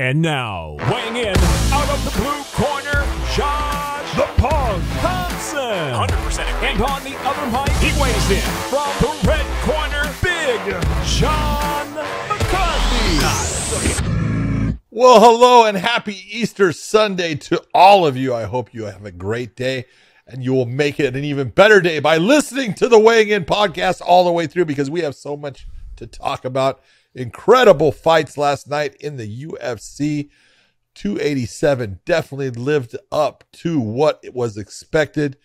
And now, weighing in out of the blue corner, Josh "The Pong" Thompson. 100% agree. And on the other mic, he weighs in from the red corner, Big John McCarthy. Well, hello and happy Easter Sunday to all of you. I hope you have a great day, and you will make it an even better day by listening to the Weighing In podcast all the way through, because we have so much to talk about. Incredible fights last night in the UFC 287. Definitely lived up to what was expected.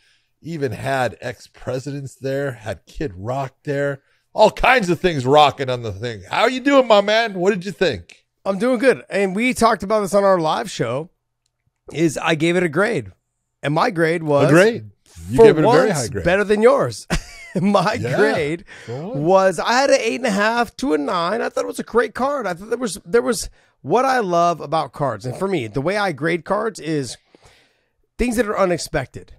Even had ex-presidents there, had Kid Rock there, all kinds of things rocking on the thing. How you doing, my man? What did you think? I'm doing good. And we talked about this on our live show. Is I gave it a grade. And my grade was a grade. You gave it a very high grade. Better than yours. My grade was I had an 8.5 to a 9. I thought it was a great card. I thought there was what I love about cards. And for me, the way I grade cards is things that are unexpected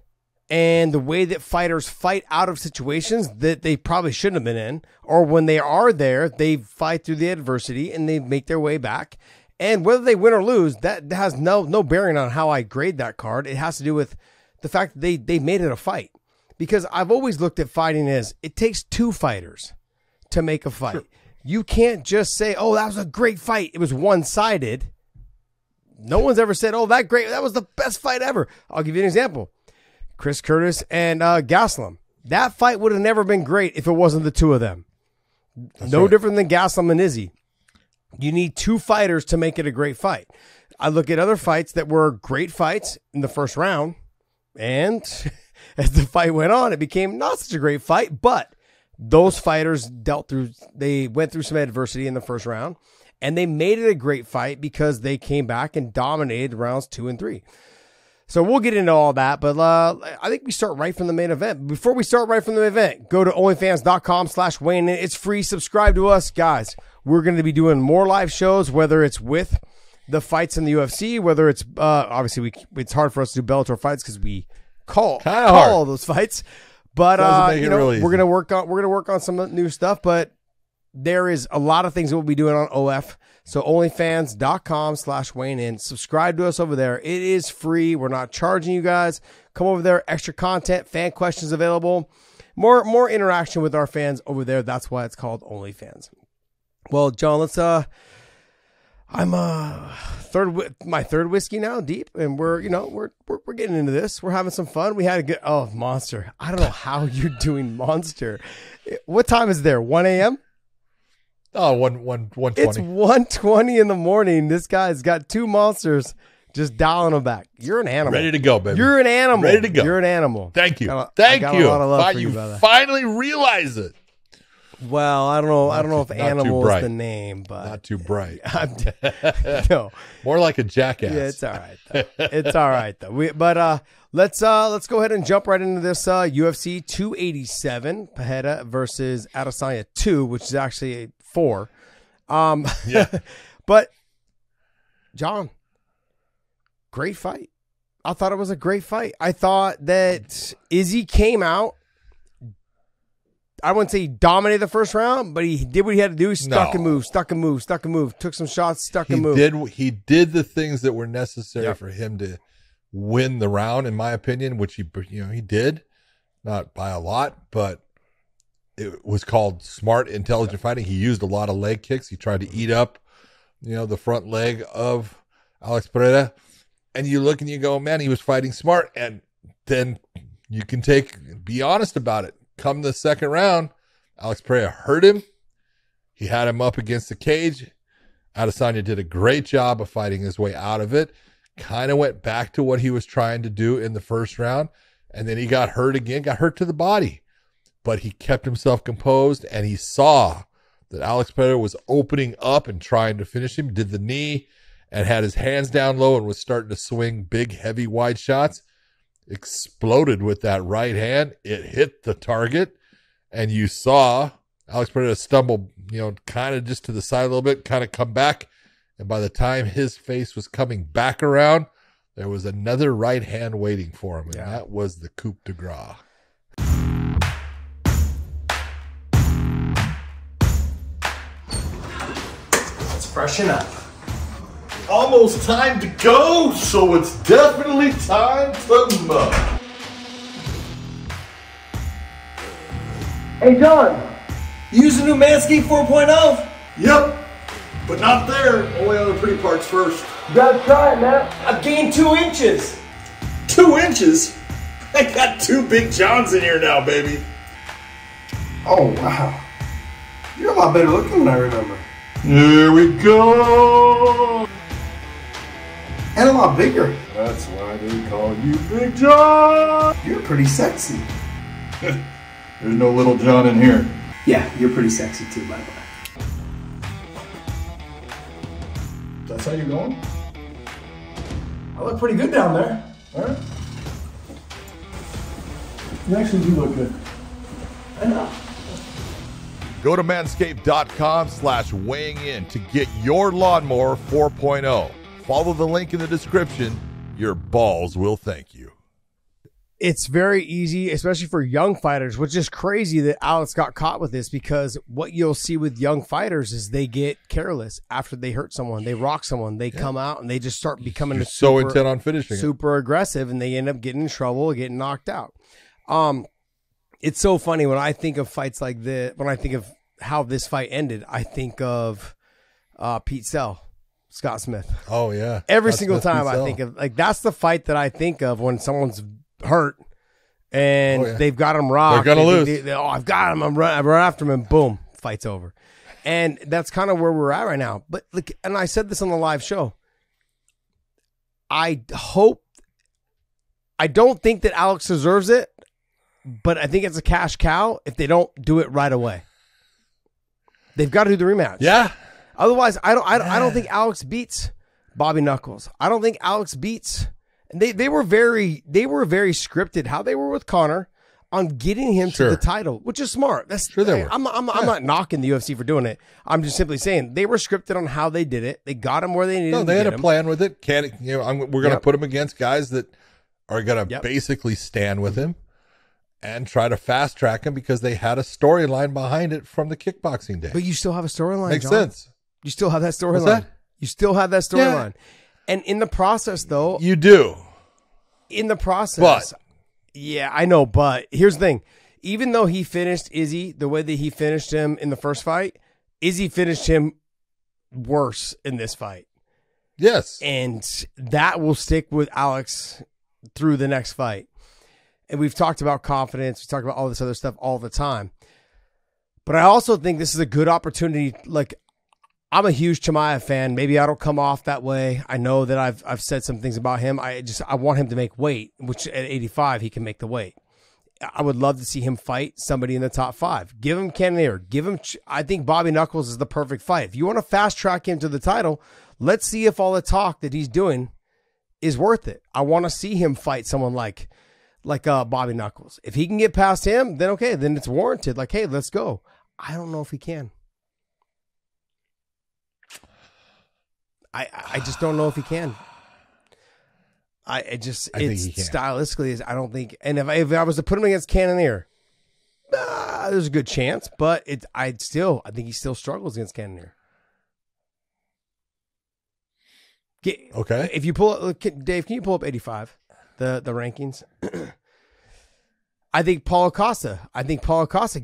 and the way that fighters fight out of situations that they probably shouldn't have been in, or when they are there, they fight through the adversity and they make their way back. And whether they win or lose, that has no bearing on how I grade that card. It has to do with the fact that they made it a fight. Because I've always looked at fighting as it takes two fighters to make a fight. Sure. You can't just say, oh, that was a great fight. It was one-sided. No one's ever said, oh, that was the best fight ever. I'll give you an example. Chris Curtis and Gaslam. That fight would have never been great if it wasn't the two of them. That's no different than Gaslam and Izzy. You need two fighters to make it a great fight. I look at other fights that were great fights in the first round, and as the fight went on, it became not such a great fight, but those fighters went through some adversity in the first round, and they made it a great fight because they came back and dominated rounds 2 and 3. So we'll get into all that, but I think we start right from the main event. Before we start right from the main event, go to onlyfans.com/weighing in. It's free. Subscribe to us, guys. We're going to be doing more live shows, whether it's with the fights in the UFC, whether it's obviously it's hard for us to do Bellator fights because we call those fights, but we're gonna work on some new stuff. But there is a lot of things that we'll be doing on OF. So onlyfans.com/weighing in. Subscribe to us over there. It is free. We're not charging you guys. Come over there. Extra content, fan questions available, more interaction with our fans over there. That's why it's called OnlyFans. Well, John, let's I'm my third whiskey now deep, and we're getting into this. We're having some fun. We had a good Monster. I don't know how you're doing Monster. What time is there? 1 a.m. Oh, 1:20. It's 1:20 in the morning. This guy's got two Monsters, just dialing them back. You're an animal. Ready to go, baby. You're an animal. Ready to go. You're an animal. Thank you. Thank you. A lot of love for you, brother. Finally realize it. Well, I don't know. I don't know if animal is the name, but not too bright. No, more like a jackass. Yeah, it's all right, though. It's all right though. Let's go ahead and jump right into this UFC 287 Pereira versus Adesanya 2, which is actually a 4. But John, great fight. I thought it was a great fight. I thought that Izzy came out. I wouldn't say he dominated the first round, but he did what he had to do. He stuck and moved, took some shots, stuck and moved. He did the things that were necessary for him to win the round, in my opinion, which he did, not by a lot, but it was called smart, intelligent fighting. He used a lot of leg kicks. He tried to eat up, the front leg of Alex Pereira, and you look and you go, man, he was fighting smart. And then you can be honest about it. Come the second round, Alex Pereira hurt him. He had him up against the cage. Adesanya did a great job of fighting his way out of it. Kind of went back to what he was trying to do in the first round. And then he got hurt again, got hurt to the body. But he kept himself composed, and he saw that Alex Pereira was opening up and trying to finish him. Did the knee and had his hands down low and was starting to swing big, heavy, wide shots. Exploded with that right hand. It hit the target, and you saw Alex Pereira stumble, kind of just to the side a little bit, kind of come back, and by the time his face was coming back around, there was another right hand waiting for him, and that was the coup de grace. Let's freshen up. it's almost time to go, so it's definitely time to move. Hey John, you use the new Manscaped 4.0? Yep, but not there, only on the pretty parts first. You gotta try it, man. I've gained 2 inches. 2 inches? I got two big Johns in here now, baby. Oh, wow. You're a lot better looking than I remember. There we go. And a lot bigger. That's why they call you Big John. You're pretty sexy. There's no little John in here. Yeah, you're pretty sexy too, by the way. That's how you're going? I look pretty good down there. All right. You actually do look good. I know. Go to manscaped.com/weighing-in to get your lawnmower 4.0. Follow the link in the description. Your balls will thank you. It's very easy, especially for young fighters, which is crazy that Alex got caught with this, because what you'll see with young fighters is they get careless after they hurt someone. They rock someone. They come out and they just start becoming so intent on finishing, super aggressive, and they end up getting in trouble, getting knocked out. It's so funny when I think of fights like this, when I think of how this fight ended, I think of Pete Sell, Scott Smith. Oh, yeah. Every single time I think of, like, that's the fight that I think of when someone's hurt and they've got him rocked. They're going to lose. They, oh, I've got him. I'm right after him. And boom, fight's over. And that's kind of where we're at right now. But look, and I said this on the live show. I don't think that Alex deserves it. But I think it's a cash cow if they don't do it right away. They've got to do the rematch. Yeah. Otherwise, I don't think Alex beats Bobby Knuckles. I don't think Alex beats. They were very scripted how they were with Connor on getting him to the title, which is smart. That's true. I'm not knocking the UFC for doing it. I'm just simply saying they were scripted on how they did it. They got him where they needed. No, they had a plan with it. We're going to put him against guys that are going to basically stand with him and try to fast track him, because they had a storyline behind it from the kickboxing day. But you still have a storyline. Makes sense. You still have that storyline. You still have that storyline. Yeah. And in the process, though, you do. In the process, but yeah, I know. But here's the thing: even though he finished Izzy the way that he finished him in the first fight, Izzy finished him worse in this fight. Yes, and that will stick with Alex through the next fight. And we've talked about confidence. We talked about all this other stuff all the time. But I also think this is a good opportunity. Like, I'm a huge Chimaev fan. Maybe I don't come off that way. I know that I've said some things about him. I want him to make weight, which at 85, he can make the weight. I would love to see him fight somebody in the top five. Give him Cannonier. Give him, I think Bobby Knuckles is the perfect fight. If you want to fast track him to the title, let's see if all the talk that he's doing is worth it. I want to see him fight someone like Bobby Knuckles. If he can get past him, then okay, then it's warranted. Like, hey, let's go. I don't know if he can. I just don't know if he can. Stylistically, I don't think. And if I was to put him against Cannonier, there's a good chance. But I think he still struggles against Cannonier. Okay. If you pull up, Dave, can you pull up 85? The rankings. I think Paulo Costa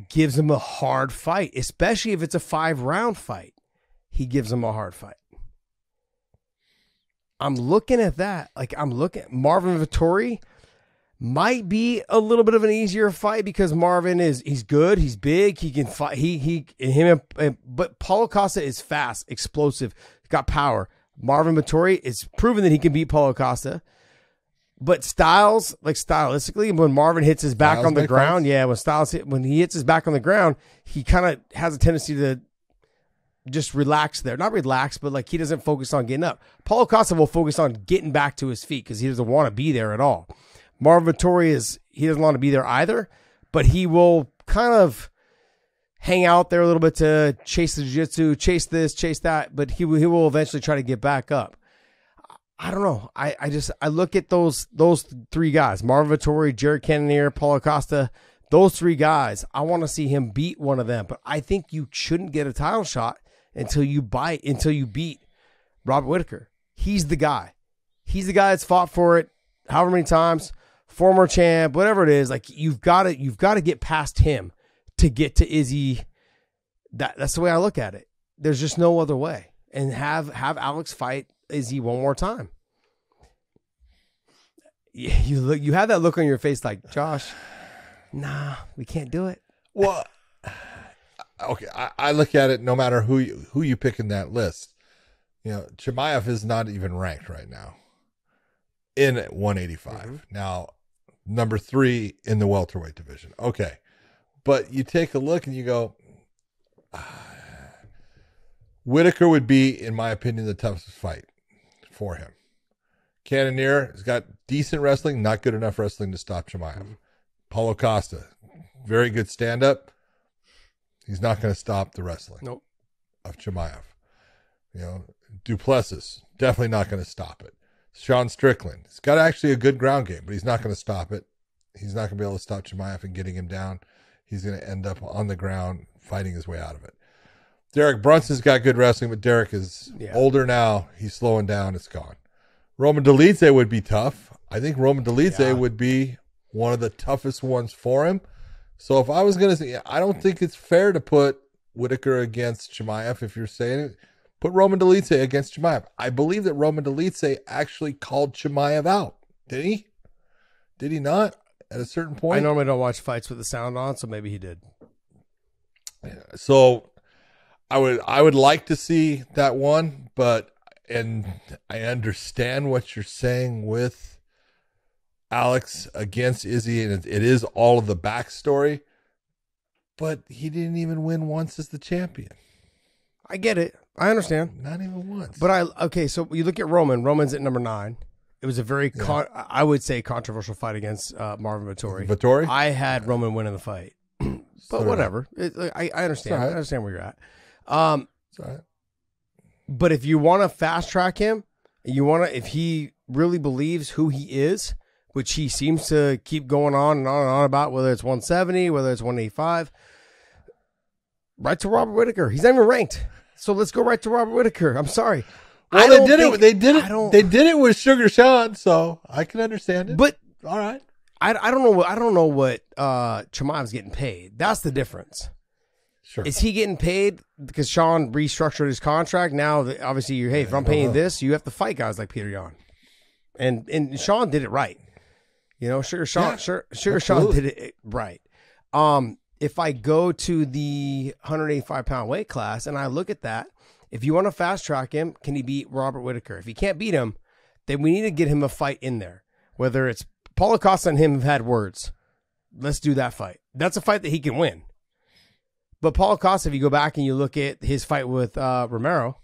gives him a hard fight, especially if it's a 5-round fight. He gives him a hard fight. I'm looking at that. Like, I'm looking. Marvin Vettori might be a little bit of an easier fight, because Marvin he's good, he's big, he can fight. But Paulo Costa is fast, explosive, got power. Marvin Vettori is proven that he can beat Paulo Costa. But stylistically, when Marvin hits his back on the ground, when he hits his back on the ground, he kind of has a tendency to just relax there. Not relax, but like, he doesn't focus on getting up. Paulo Costa will focus on getting back to his feet because he doesn't want to be there at all. Marvin Vettori he doesn't want to be there either, but he will kind of hang out there a little bit to chase the jiu-jitsu, chase this, chase that, but he will eventually try to get back up. I don't know. I look at those three guys, Marvin Vettori, Jared Cannonier, Paulo Costa, those three guys. I want to see him beat one of them, but I think you shouldn't get a title shot until you beat Robert Whitaker. he's the guy. He's the guy that's fought for it however many times, former champ, whatever it is. Like, you've got to get past him to get to Izzy. That's the way I look at it. There's just no other way. And have Alex fight Izzy one more time. You have that look on your face like, Josh, nah, we can't do it. Well, okay, I look at it no matter who you pick in that list. You know, Chimaev is not even ranked right now in 185. Mm-hmm. Now, number 3 in the welterweight division. Okay. But you take a look and you go, Whitaker would be, in my opinion, the toughest fight for him. Cannonier has got decent wrestling, not good enough wrestling to stop Chimaev. Mm-hmm. Paulo Costa, very good stand-up. He's not going to stop the wrestling of Chimaev. You know, Duplessis, definitely not going to stop it. Sean Strickland, he's got actually a good ground game, but he's not going to stop it. He's not going to be able to stop Chimaev and getting him down. He's going to end up on the ground fighting his way out of it. Derek Brunson's got good wrestling, but Derek is older now. He's slowing down. It's gone. Roman Dolidze would be tough. I think Roman Dolidze would be one of the toughest ones for him. So if I was going to say, I don't think it's fair to put Whitaker against Chimaev. If you're saying it, put Roman Dolidze against Chimaev. I believe that Roman Dolidze actually called Chimaev out. Did he? Did he not? At a certain point, I normally don't watch fights with the sound on, so maybe he did. Yeah, so I would like to see that one, but I understand what you're saying with Alex against Izzy, and it is all of the backstory, but he didn't even win once as the champion. I get it. I understand. Not even once. But so you look at Roman. Roman's at number 9. It was a very, I would say, controversial fight against Marvin Vettori. Vettori? I had Roman win in the fight. But so whatever. I understand. Right. I understand where you're at. Right. But if you want to fast track him, if he really believes who he is, which he seems to keep going on and on and on about, whether it's 170, whether it's 185, right to Robert Whitaker. He's not even ranked. So let's go right to Robert Whitaker. I'm sorry. Well, they did it with Sugar Sean, so I can understand it. But all right, I don't know what Chimaev's getting paid. That's the difference. Sure, is he getting paid because Sean restructured his contract? Now, obviously, if I'm paying this, you have to fight guys like Peter Yan, and Sean did it right. You know, Sugar Sean did it right. If I go to the 185-pound weight class and I look at that. If you want to fast track him, can he beat Robert Whitaker? If he can't beat him, then we need to get him a fight in there. Whether it's Paulo Costa and him have had words. Let's do that fight. That's a fight that he can win. But Paulo Costa, if you go back and you look at his fight with Romero,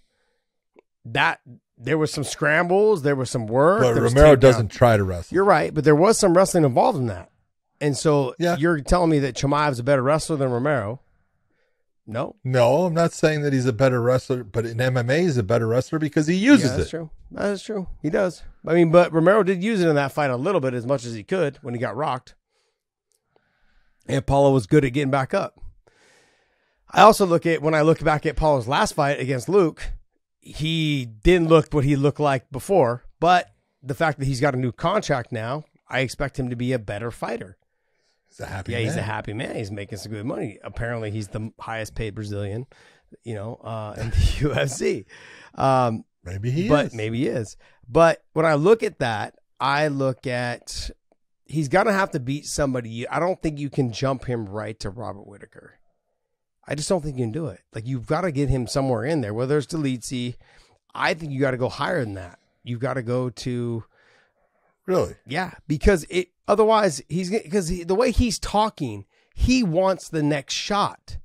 that there was some scrambles, there was some work. But Romero doesn't try to wrestle. You're right, but there was some wrestling involved in that. And so you're telling me that Chimaev's a better wrestler than Romero. No, I'm not saying that he's a better wrestler, but in MMA, he's a better wrestler because he uses it. That's true. That is true. He does. I mean, but Romero did use it in that fight a little bit as much as he could when he got rocked. And Paulo was good at getting back up. I also look back at Paulo's last fight against Luke, he didn't look what he looked like before, but the fact that he's got a new contract now, I expect him to be a better fighter. He's a happy man. He's a happy man. He's making some good money. Apparently, he's the highest paid Brazilian, in the UFC. Maybe he is. But when I look at that, he's going to have to beat somebody. I don't think you can jump him right to Robert Whitaker. I just don't think you can do it. Like, you've got to get him somewhere in there, whether it's Dolidze. I think you got to go higher than that. You've got to go to... Really? Yeah, because otherwise the way he's talking, he wants the next shot.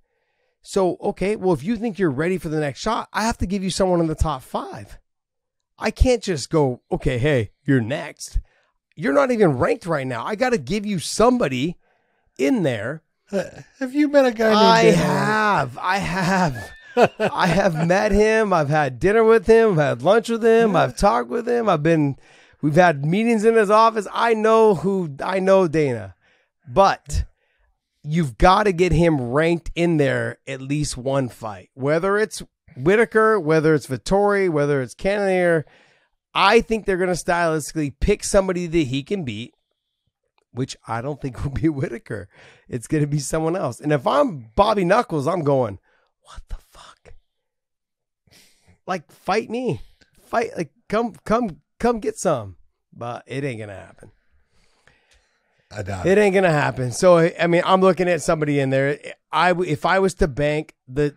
So, okay, well, if you think you're ready for the next shot, I have to give you someone in the top 5. I can't just go, okay, hey, you're next. You're not even ranked right now. I got to give you somebody in there. Have you met a guy named Daniel? I have. I have met him. I've had dinner with him. I've had lunch with him. Yeah. I've talked with him. We've had meetings in his office. I know Dana, but you've got to get him ranked in there at least one fight, whether it's Whitaker, whether it's Vettori, whether it's Cannonier. I think they're going to stylistically pick somebody that he can beat, which I don't think will be Whitaker. It's going to be someone else. And if I'm Bobby Knuckles, I'm going, what the fuck? Like, fight me. Fight. Like, come get some. But it ain't going to happen. I doubt it. It ain't going to happen. So, I mean, I'm looking at somebody in there. If I was to bank, the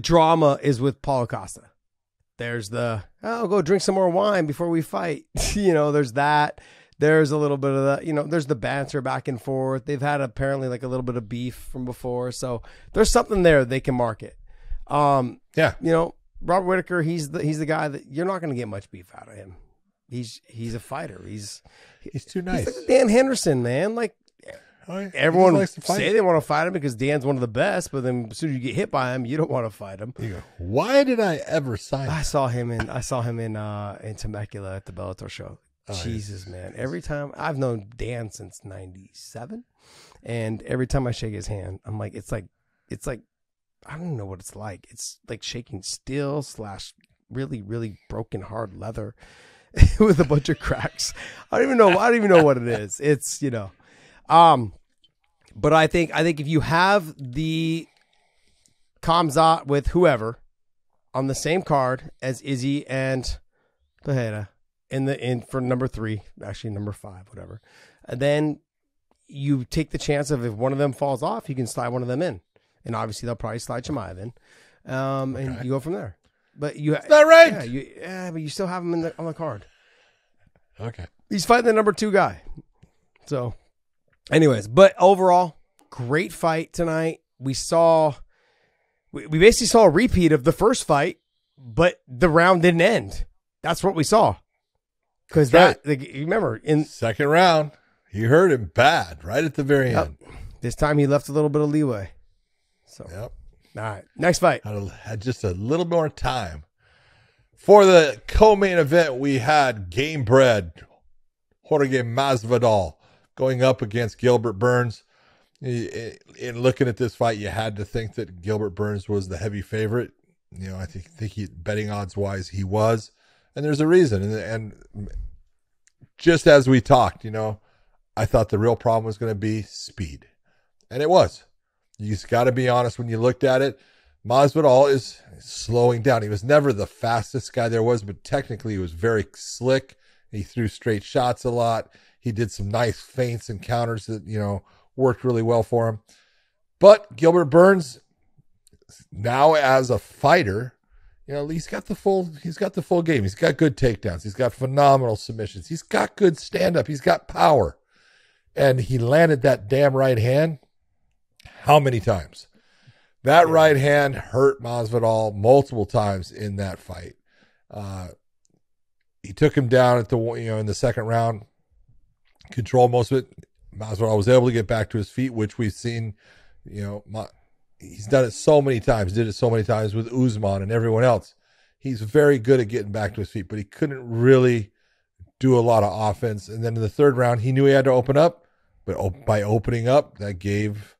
drama is with Paulo Costa. There's the, oh, go drink some more wine before we fight. You know, there's that. There's a little bit of that. You know, there's the banter back and forth. They've had apparently like a little bit of beef from before. So there's something there they can market. Yeah. You know, Robert Whitaker, he's the guy that you're not going to get much beef out of him. He's a fighter. He's too nice. He's like Dan Henderson, man. Like, oh, yeah. Everyone likes to fight. Say they want to fight him because Dan's one of the best, but then as soon as you get hit by him, you don't want to fight him. You go, why did I ever sign him? I saw him in Temecula at the Bellator show. Oh, Jesus, man. Every time I've known Dan since '97, and every time I shake his hand, I'm like, it's like I don't know what it's like. It's like shaking steel / really, really broken hard leather with a bunch of cracks. I don't even know what it is. It's, you know. But I think if you have the Khamzat with whoever on the same card as Izzy and Tejeda for number 3, actually number 5, whatever, and then you take the chance of if one of them falls off, you can slide one of them in, and obviously they'll probably slide Chimaev in, and you go from there. But it's not right. Yeah, but you still have him on the card. Okay, he's fighting the number 2 guy, so. Anyways, but overall, great fight tonight. We basically saw a repeat of the first fight, but the round didn't end. That's what we saw. Because remember, in second round, he hurt him bad right at the very end. This time he left a little bit of leeway. So, yep. All right, next fight. Had just a little more time. For the co-main event, we had Game Bread, Jorge Masvidal, going up against Gilbert Burns. In looking at this fight, you had to think that Gilbert Burns was the heavy favorite. You know, I think he, betting odds wise, he was, and there's a reason. And just as we talked, you know, I thought the real problem was going to be speed, and it was. You just got to be honest when you looked at it. Masvidal is slowing down. He was never the fastest guy there was, but technically he was very slick. He threw straight shots a lot. He did some nice feints and counters that, you know, worked really well for him. But Gilbert Burns, now as a fighter, you know, he's got the full game. He's got good takedowns. He's got phenomenal submissions. He's got good stand-up. He's got power. And he landed that damn right hand how many times? That right hand hurt Masvidal multiple times in that fight. He took him down in the second round. Control most of it. Masvidal was able to get back to his feet, which we've seen. You know, he's done it so many times. Did it so many times with Usman and everyone else. He's very good at getting back to his feet, but he couldn't really do a lot of offense. And then in the third round, he knew he had to open up, but by opening up, that gave,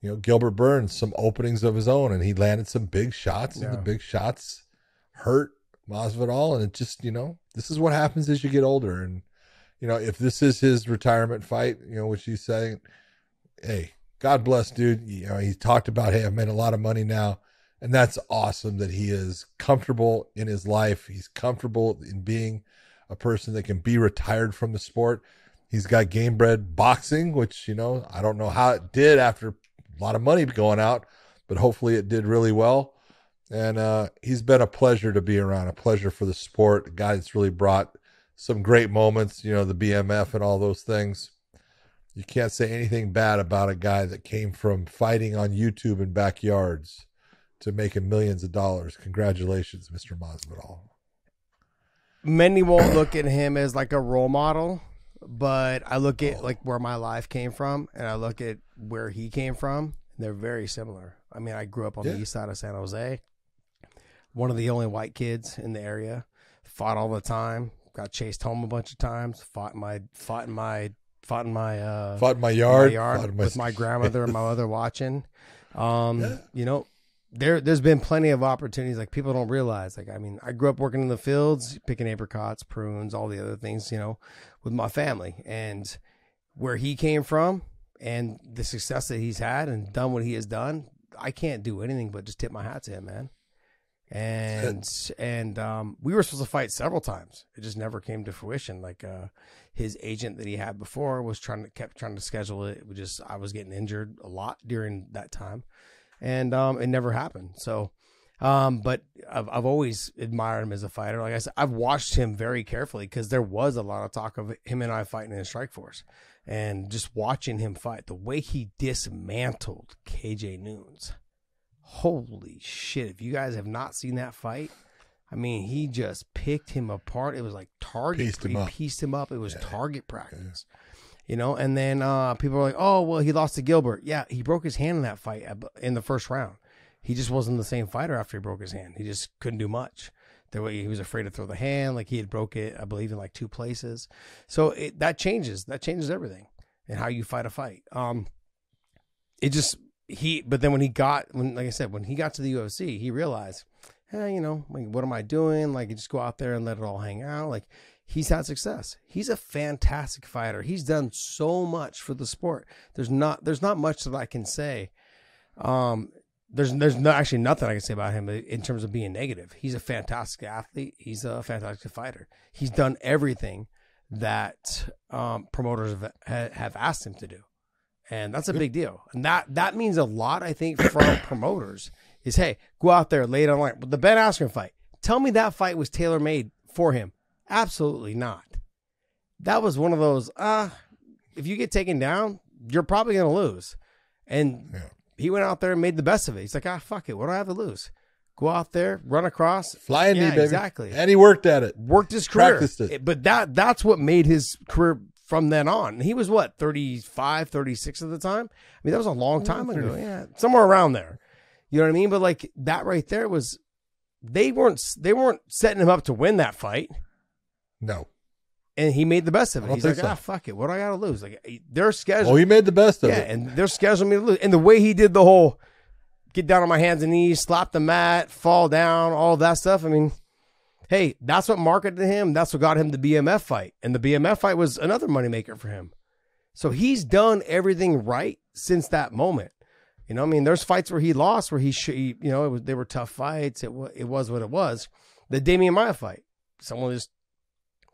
you know, Gilbert Burns some openings of his own, and he landed some big shots. Yeah. And the big shots hurt Masvidal, and it just, you know, this is what happens as you get older. And you know, if this is his retirement fight, you know, which he's saying, hey, God bless, dude. You know, he talked about, hey, I've made a lot of money now. And that's awesome that he is comfortable in his life. He's comfortable in being a person that can be retired from the sport. He's got Game Bread Boxing, which, you know, I don't know how it did after a lot of money going out, but hopefully it did really well. And he's been a pleasure to be around, a pleasure for the sport, a guy that's really brought some great moments, you know, the BMF and all those things. You can't say anything bad about a guy that came from fighting on YouTube and backyards to making millions of dollars. Congratulations, Mr. Masvidal. Many won't look at him as like a role model, but I look at like where my life came from and I look at where he came from. And they're very similar. I mean, I grew up on the east side of San Jose. One of the only white kids in the area. Fought all the time. Got chased home a bunch of times. Fought in my yard with my grandmother and my mother watching. You know, there's been plenty of opportunities. Like, people don't realize, like, I mean, I grew up working in the fields, picking apricots, prunes, all the other things, you know, with my family, and where he came from and the success that he's had and done what he has done, I can't do anything but just tip my hat to him, man. And we were supposed to fight several times. It just never came to fruition. Like, his agent that he had before was kept trying to schedule it. I was getting injured a lot during that time. And it never happened. So, but I've always admired him as a fighter. Like I said, I've watched him very carefully because there was a lot of talk of him and I fighting in Strikeforce, and just watching him fight, the way he dismantled KJ Noons. Holy shit. If you guys have not seen that fight, I mean, he just picked him apart. It was like target. Pieced him up. It was target practice. Yeah. You know, and then people are like, oh, well, he lost to Gilbert. Yeah, he broke his hand in that fight in the first round. He just wasn't the same fighter after he broke his hand. He just couldn't do much. He was afraid to throw the hand. Like, he had broke it, I believe, in like 2 places. So that changes. That changes everything and how you fight a fight. But then when he got to the UFC, he realized, you know, like, what am I doing? Like, just go out there and let it all hang out. Like, he's had success. He's a fantastic fighter. He's done so much for the sport. There's not much that I can say. There's actually nothing I can say about him in terms of being negative. He's a fantastic athlete. He's a fantastic fighter. He's done everything that promoters have asked him to do, and that's a big deal. And that means a lot, I think, from promoters. Is, hey, go out there, lay it on line. But the Ben Askren fight, tell me that fight was tailor made for him. Absolutely not. That was one of those, if you get taken down, you're probably going to lose. And he went out there and made the best of it. He's like, fuck it. What do I have to lose? Go out there, run across. Flying knee, baby. Exactly. And he worked at it. Worked his career. Practiced it. But that's what made his career from then on. And he was, what, 35, 36 at the time? I mean, that was a long time ago. Yeah, somewhere around there. You know what I mean? But, like, that right there was, they weren't setting him up to win that fight. No, and he made the best of it. He's like, fuck it, what do I got to lose? Like, their schedule. Oh, he made the best of it. Yeah, and they're scheduling me to lose. And the way he did the whole get down on my hands and knees, slap the mat, fall down, all that stuff. I mean, hey, that's what marketed him. That's what got him the BMF fight, and the BMF fight was another moneymaker for him. So he's done everything right since that moment. You know, I mean, there's fights where he lost, where you know, they were tough fights. It was what it was. The Damian Maia fight, someone just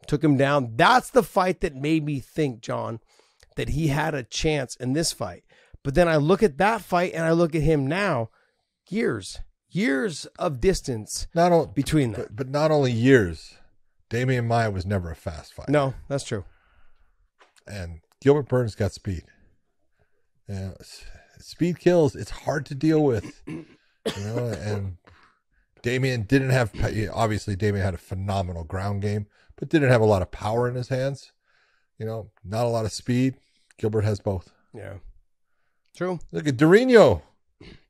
took him down. That's the fight that made me think, John, that he had a chance in this fight. But then I look at that fight and I look at him now, years of distance between them. But not only years, Damian Maia was never a fast fighter. No, that's true. And Gilbert Burns got speed. Yeah, speed kills. It's hard to deal with. You know, and Damian didn't have, obviously Damian had a phenomenal ground game, but didn't have a lot of power in his hands. You know, not a lot of speed. Gilbert has both. Yeah. True. Look at Durino.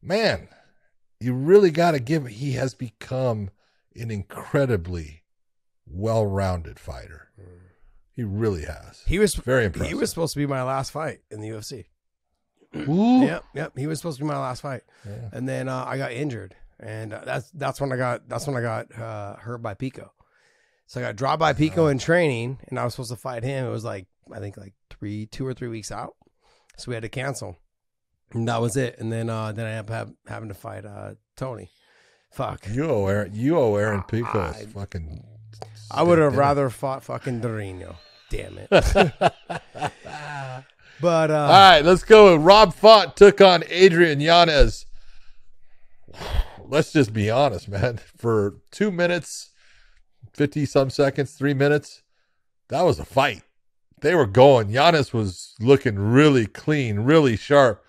Man, you really got to give him. He has become an incredibly well-rounded fighter. Mm. He really has. He was very impressive. He was supposed to be my last fight in the UFC. Ooh. Yep. He was supposed to be my last fight. Yeah. And then I got injured. And that's when I got hurt by Pico. So I got dropped by Pico in training, and I was supposed to fight him. It was like, I think like 2 or 3 weeks out. So we had to cancel, and that was it. And then I ended up having to fight Tony. Fuck. You owe Aaron Pico a fucking. I would have rather fought fucking Dorino. Damn it. But all right, let's go. Rob Font took on Adrian Yanez. Let's just be honest, man. For 2 minutes. 50-some seconds, 3 minutes. That was a fight. They were going. Giannis was looking really clean, really sharp.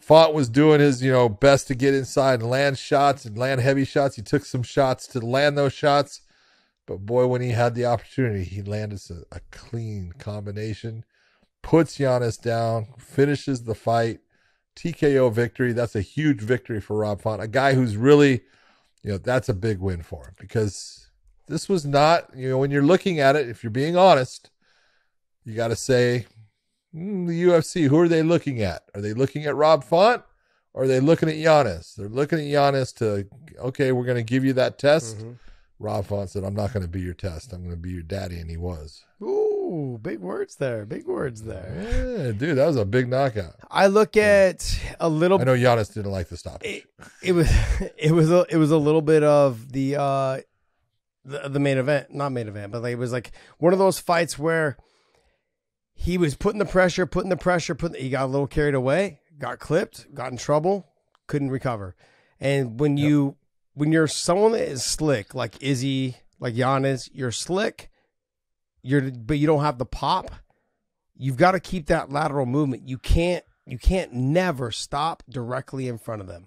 Font was doing his, you know, best to get inside and land shots and land heavy shots. He took some shots to land those shots. But, boy, when he had the opportunity, he landed a clean combination, puts Giannis down, finishes the fight. TKO victory. That's a huge victory for Rob Font, a guy who's really, you know, that's a big win for him because this was not, you know, when you're looking at it, if you're being honest, you got to say, the UFC, who are they looking at? Are they looking at Rob Font, Or are they looking at Giannis? They're looking at Giannis to, okay, we're going to give you that test. Mm-hmm. Rob Font said, I'm not going to be your test. I'm going to be your daddy. And he was. Ooh, big words there. Big words there. Yeah, dude, that was a big knockout. I look at a little. I know Giannis didn't like the stoppage. It was a little bit of the main event, not main event, but like, it was like one of those fights where he was putting the pressure, he got a little carried away, got clipped, got in trouble, couldn't recover. And when you're someone that is slick, like Izzy, like Giannis, you're slick, but you don't have the pop. You've got to keep that lateral movement. You can't never stop directly in front of them.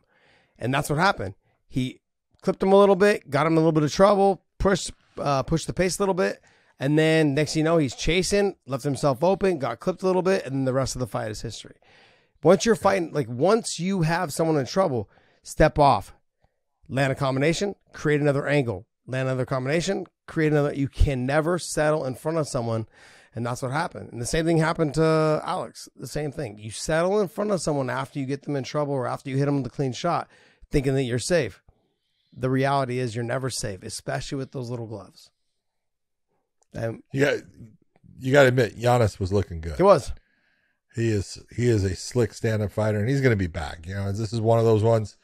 And that's what happened. He clipped him a little bit, got him in a little bit of trouble, pushed the pace a little bit. And then next thing you know, he's chasing, left himself open, got clipped a little bit, and then the rest of the fight is history. Once you're fighting, like once you have someone in trouble, step off, land a combination, create another angle, land another combination, create another. You can never settle in front of someone. And that's what happened. And the same thing happened to Alex. The same thing. You settle in front of someone after you get them in trouble or after you hit them with a clean shot, thinking that you're safe. The reality is you're never safe, especially with those little gloves. And you got to admit, Giannis was looking good. He was. He is a slick stand-up fighter, and he's going to be back. You know, this is one of those ones.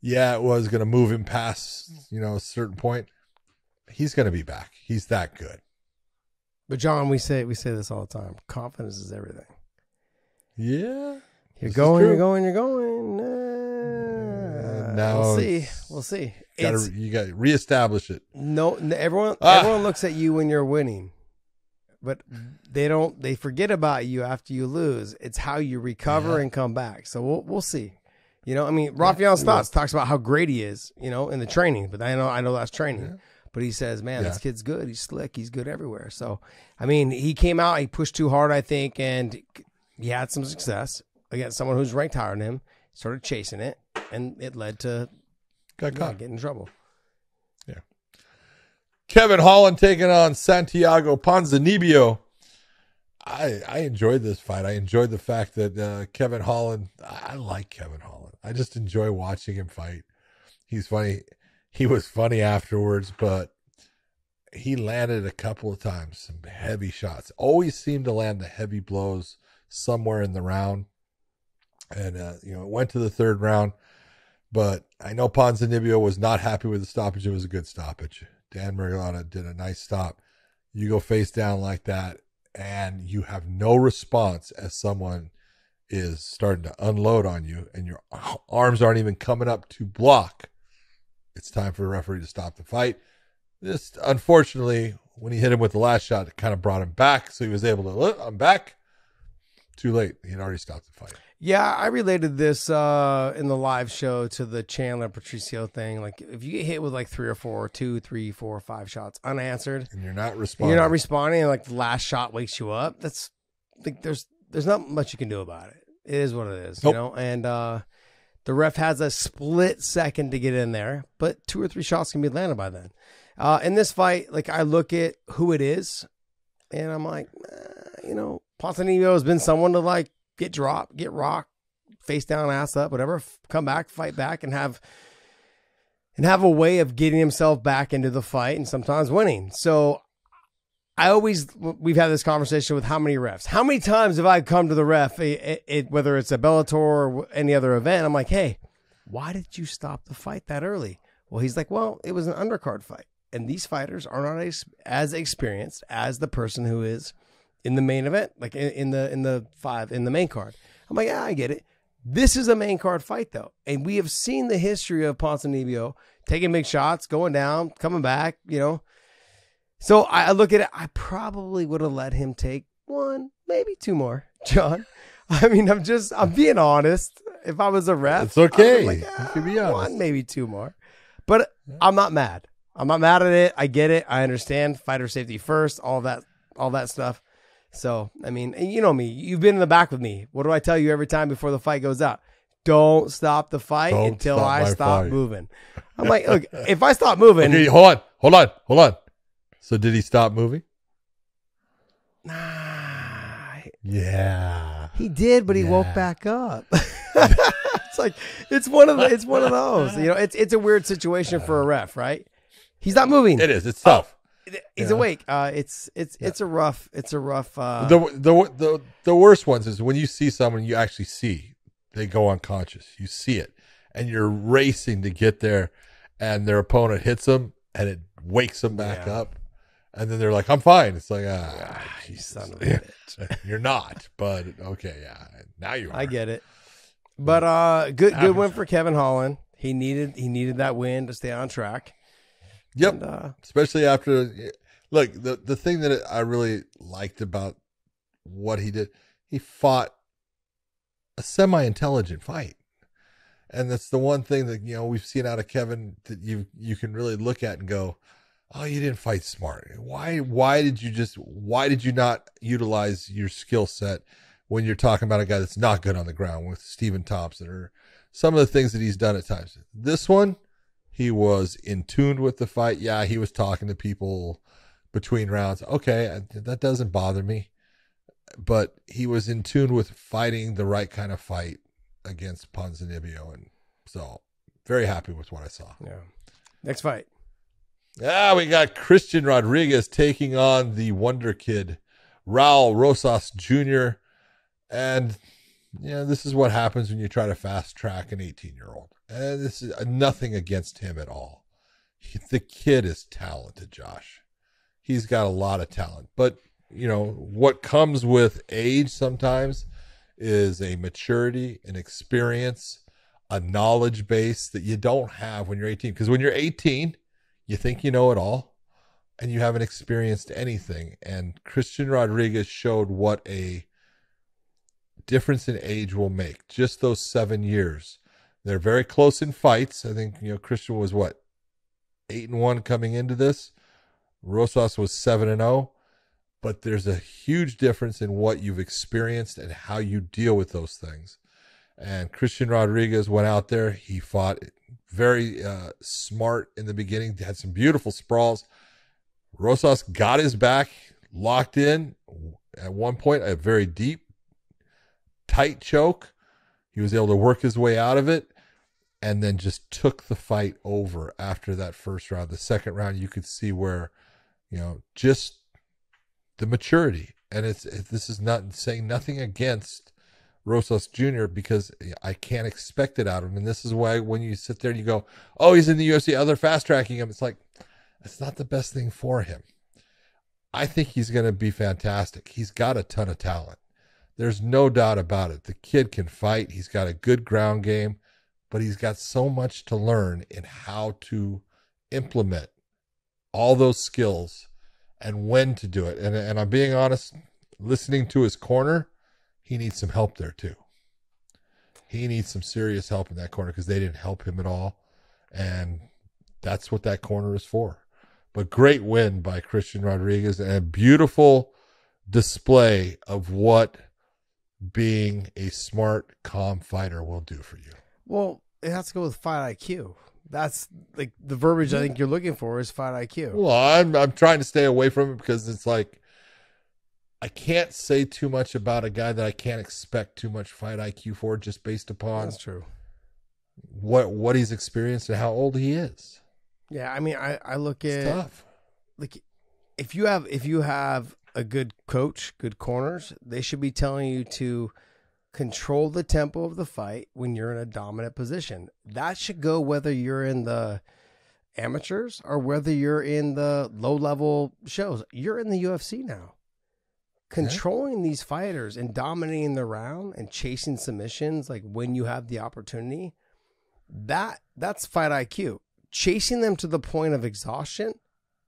Yeah, it was going to move him past, you know, a certain point. He's going to be back. He's that good. But John, we say this all the time. Confidence is everything. Yeah, you're going. Now we'll see. You got to reestablish it. No, everyone looks at you when you're winning, but they don't. They forget about you after you lose. It's how you recover and come back. So we'll see. You know, I mean, Rafael Stotts talks about how great he is, you know, in the training. But I know that's training. Yeah. But he says, man, this kid's good. He's slick. He's good everywhere. So, I mean, he came out. He pushed too hard, I think, and he had some success against someone who's ranked higher than him. Started chasing it, and it led to getting in trouble. Yeah. Kevin Holland taking on Santiago Ponzinibbio. I enjoyed this fight. I enjoyed the fact that Kevin Holland, I like Kevin Holland. I just enjoy watching him fight. He's funny. He was funny afterwards, but he landed a couple of times some heavy shots. Always seemed to land the heavy blows somewhere in the round. And, you know, it went to the third round. But I know Ponzinibbio was not happy with the stoppage. It was a good stoppage. Dan Margiotta did a nice stop. You go face down like that, and you have no response as someone is starting to unload on you, and your arms aren't even coming up to block. It's time for the referee to stop the fight. This, unfortunately, when he hit him with the last shot, it kind of brought him back. So he was able to, look, I'm back. Too late. He had already stopped the fight. Yeah, I related this in the live show to the Chandler Patricio thing. Like, if you get hit with like two, three, four, five shots unanswered, and you're not responding, and like the last shot wakes you up, that's like there's not much you can do about it. It is what it is, you know. And the ref has a split second to get in there, but 2 or 3 shots can be landed by then. In this fight, like I look at who it is, and I'm like, you know, Ponzinibbio has been someone to like get dropped, get rocked, face down, ass up, whatever, come back, fight back, and have a way of getting himself back into the fight and sometimes winning. So we've had this conversation with how many refs. How many times have I come to the ref, whether it's a Bellator or any other event, I'm like, hey, why did you stop the fight that early? Well, he's like, well, it was an undercard fight. And these fighters are not as experienced as the person who is in the main event, like in the main card. I'm like, yeah, I get it. This is a main card fight, though. And we have seen the history of Ponzinibbio taking big shots, going down, coming back, you know. So I look at it, I probably would have let him take 1, maybe 2 more, John. I mean, I'm being honest. If I was a ref, it's okay. Like, you can be honest. 1, maybe 2 more. But I'm not mad. I'm not mad at it. I get it. I understand. Fighter safety first, all that stuff. So, I mean, and you know me. You've been in the back with me. What do I tell you every time before the fight goes out? Don't stop the fight until I stop moving. I'm like, look, if I stop moving. Okay, hold on. So did he stop moving? Nah. Yeah. He did, but he woke back up. It's like it's one of those. You know, it's a weird situation for a ref, right? He's not moving. It is. It's tough. He's awake. It's a rough. The worst ones is when you see someone you actually see they go unconscious. You see it, and you're racing to get there, and their opponent hits them, and it wakes them back up. And then they're like, "I'm fine." It's like, you son of a bitch. You're not, but okay, yeah. Now you are. I get it. But good win for Kevin Holland. He needed that win to stay on track. Yep. And, especially after, look, the thing that I really liked about what he did, he fought a semi-intelligent fight. And that's the one thing that, you know, we've seen out of Kevin that you can really look at and go, oh, you didn't fight smart. Why did you not utilize your skill set when you're talking about a guy that's not good on the ground with Stephen Thompson or some of the things that he's done at times? This one, he was in tune with the fight. Yeah, he was talking to people between rounds. Okay, that doesn't bother me. But he was in tune with fighting the right kind of fight against Ponzinibbio. And so, very happy with what I saw. Yeah. Next fight. Ah, we got Christian Rodriguez taking on the Wonder Kid, Raul Rosas Jr. And, you know, this is what happens when you try to fast track an 18-year-old. And this is nothing against him at all. The kid is talented, Josh. He's got a lot of talent. But, you know, what comes with age sometimes is a maturity, an experience, a knowledge base that you don't have when you're 18. Because when you're 18... you think you know it all, and you haven't experienced anything. And Christian Rodriguez showed what a difference in age will make. Just those 7 years. They're very close in fights. I think, you know, Christian was, 8-1 coming into this. Rosas was 7-0. But there's a huge difference in what you've experienced and how you deal with those things. And Christian Rodriguez went out there. He fought very smart in the beginning. Had some beautiful sprawls. Rosas got his back locked in. At one point, a very deep, tight choke. He was able to work his way out of it and then just took the fight over after that first round. The second round, you could see where, you know, just the maturity. And this is not saying nothing against Rosas Jr. because I can't expect it out of him. And this is why when you sit there and you go, oh, he's in the UFC, they're fast-tracking him. It's like, that's not the best thing for him. I think he's going to be fantastic. He's got a ton of talent. There's no doubt about it. The kid can fight. He's got a good ground game, but he's got so much to learn in how to implement all those skills and when to do it. And I'm being honest, listening to his corner, he needs some help there too. He needs some serious help in that corner because they didn't help him at all. And that's what that corner is for. But great win by Christian Rodriguez and a beautiful display of what being a smart, calm fighter will do for you. Well, it has to go with fight IQ. That's like the verbiage I think you're looking for is fight IQ. Well, I'm trying to stay away from it because it's like, I can't say too much about a guy that I can't expect too much fight IQ for just based upon that's true. What he's experienced and how old he is. Yeah, I mean I look at it's tough. Like if you have a good coach, good corners, they should be telling you to control the tempo of the fight when you're in a dominant position. That should go whether you're in the amateurs or whether you're in the low level shows. You're in the UFC now. Controlling these fighters and dominating the round and chasing submissions, like when you have the opportunity, that's fight IQ. Chasing them to the point of exhaustion,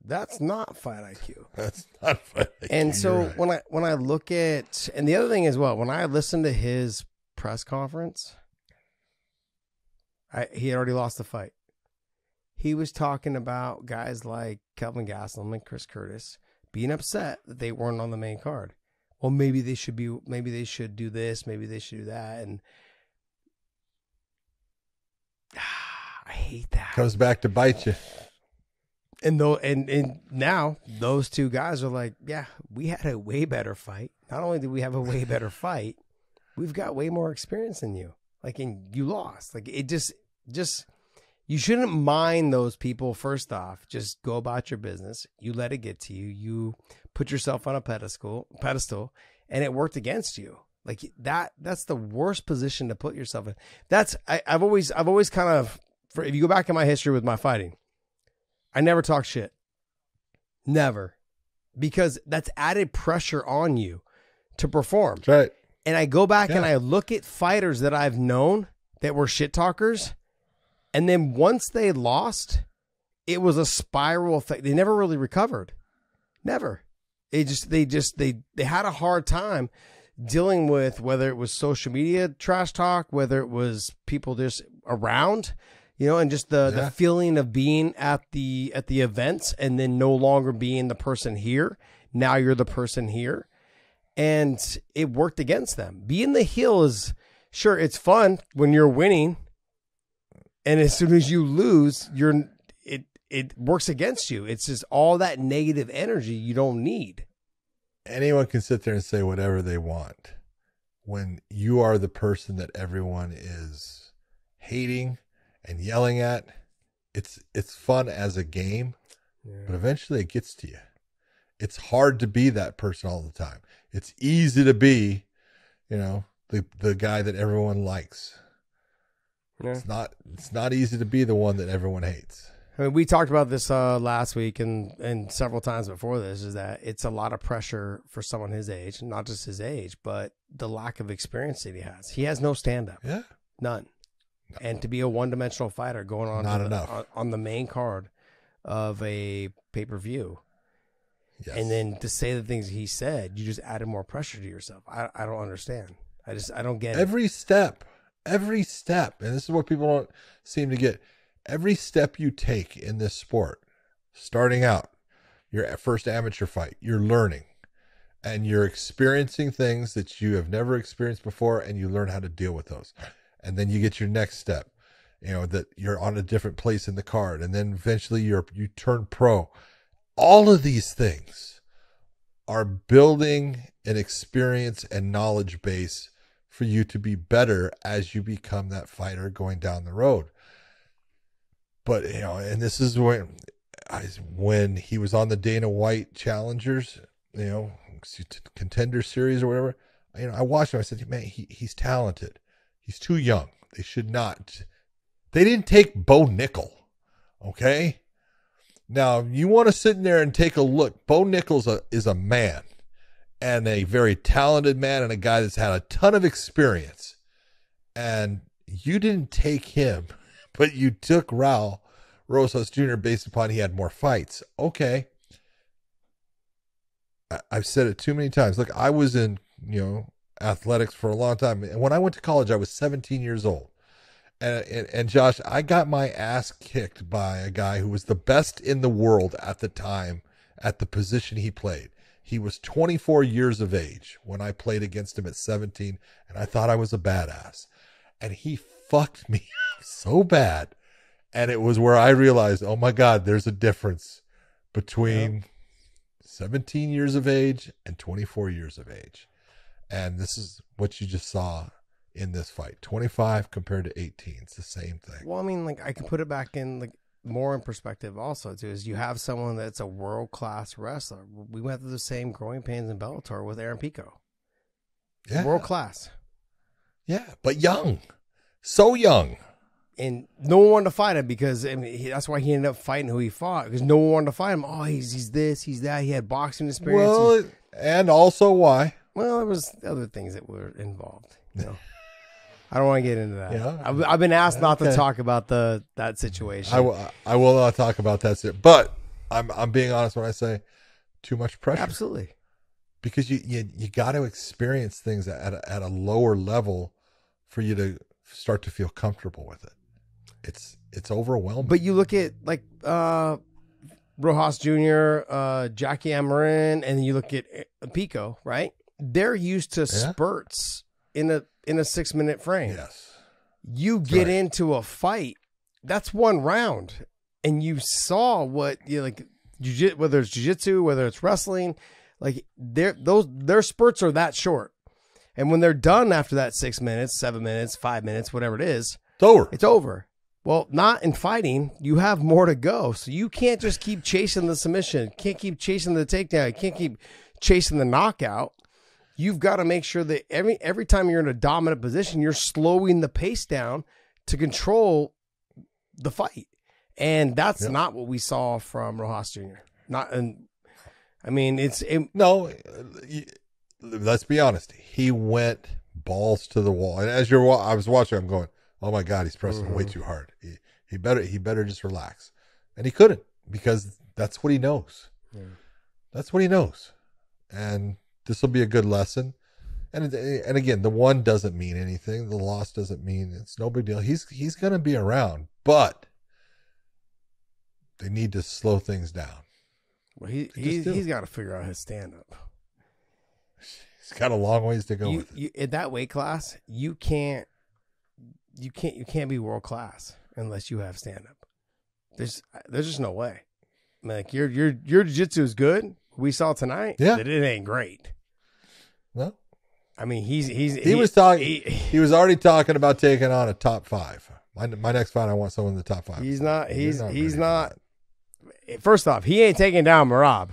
that's not fight IQ. That's not fight IQ. And so right. when I look at, and the other thing as well, when I listened to his press conference, he had already lost the fight. He was talking about guys like Kelvin Gastelum and Chris Curtis being upset that they weren't on the main card. Well, maybe they should be, maybe they should do this, maybe they should do that. And I hate that. Comes back to bite you. And though, and now those two guys are like, yeah, we had a way better fight. Not only did we have a way better fight, we've got way more experience than you. Like, and you lost. Like, it just, you shouldn't mind those people. First off, just go about your business. You let it get to you. You put yourself on a pedestal, and it worked against you. Like that's the worst position to put yourself in. That's, I've always kind of, if you go back in my history with my fighting, I never talk shit. Never. Because that's added pressure on you to perform. That's right. And I go back and I look at fighters that I've known that were shit talkers. And then once they lost, it was a spiral effect. They never really recovered. Never. They had a hard time dealing with, whether it was social media trash talk, whether it was people just around, you know, and just the feeling of being at the events and then no longer being the person here. Now you're the person here. And it worked against them. Being the heel is, sure, it's fun when you're winning. And as soon as you lose, it works against you. It's just all that negative energy you don't need. Anyone can sit there and say whatever they want when you are the person that everyone is hating and yelling at. It's fun as a game, but eventually it gets to you. It's hard to be that person all the time. It's easy to be, you know, the guy that everyone likes. Yeah. It's not easy to be the one that everyone hates. I mean, we talked about this last week and several times before this, is that it's a lot of pressure for someone his age, not just his age, but the lack of experience that he has. He has no stand-up. Yeah. None. No. And to be a one-dimensional fighter going on, on the main card of a pay-per-view. Yes. And then to say the things he said, you just added more pressure to yourself. I don't understand. I don't get it. Every step, and this is what people don't seem to get. Every step you take in this sport, starting out, your first amateur fight, you're learning. And you're experiencing things that you have never experienced before, and you learn how to deal with those. And then you get your next step, you know, that you're on a different place in the card. And then eventually you turn pro. All of these things are building an experience and knowledge base for you to be better as you become that fighter going down the road. But, you know, and this is when he was on the Dana White Challengers, you know, Contender Series or whatever, you know, I watched him. I said, man, he's talented. He's too young. They should not. They didn't take Bo Nickel. Okay. Now, you want to sit in there and take a look. Bo Nickel is a man, and a very talented man, and a guy that's had a ton of experience. And you didn't take him, but you took Raul Rosas Jr. based upon he had more fights. Okay. I've said it too many times. Look, I was in, you know, athletics for a long time. And when I went to college, I was 17 years old. And Josh, I got my ass kicked by a guy who was the best in the world at the time at the position he played. He was 24 years of age when I played against him at 17, and I thought I was a badass. And he fucked me so bad. And it was where I realized, oh my God, there's a difference between 17 years of age and 24 years of age. And this is what you just saw in this fight. 25 compared to 18. It's the same thing. Well, I mean, like, I can put it back in, like, more in perspective also too, is you have someone that's a world-class wrestler. We went through the same growing pains in Bellator with Aaron Pico. Yeah. World-class. Yeah, but young. So young. And no one wanted to fight him because, I mean, that's why he ended up fighting who he fought, because no one wanted to fight him. Oh, he's this, he's that. He had boxing experience. Well, and also why? Well, there was other things that were involved, you know. I don't want to get into that. Yeah. I've been asked not to talk about that situation. I will not talk about that. But I'm being honest when I say too much pressure. Absolutely, because you got to experience things at a lower level for you to start to feel comfortable with it. It's overwhelming. But you look at, like, Rojas Jr., Jackie Amarin, and you look at Pico. Right? They're used to spurts in a 6-minute frame. Yes. You get into a fight, that's one round. And you saw what, you know, like, whether it's jiu-jitsu, whether it's wrestling, like, their spurts are that short. And when they're done after that 6 minutes, 7 minutes, 5 minutes, whatever it is, it's over. It's over. Well, not in fighting. You have more to go. So you can't just keep chasing the submission. Can't keep chasing the takedown. Can't keep chasing the knockout. You've got to make sure that every time you're in a dominant position, you're slowing the pace down to control the fight. And that's not what we saw from Rojas Jr. Not, and I mean, no, let's be honest. He went balls to the wall. And as I was watching, I'm going, oh my God, he's pressing way too hard. He better just relax. And he couldn't, because that's what he knows. Yeah. That's what he knows. And this will be a good lesson. And again, the one doesn't mean anything. The loss doesn't mean, it's no big deal. He's going to be around, but they need to slow things down. Well, he's got to figure out his stand-up. He's got a long ways to go with it. In that weight class, you can't be world class unless you have stand up. There's just no way. I mean, like your jiu-jitsu is good. We saw tonight that it ain't great. No. I mean, he was already talking about taking on a top five. My next fight, I want someone in the top five. He's not first off, he ain't taking down Merab.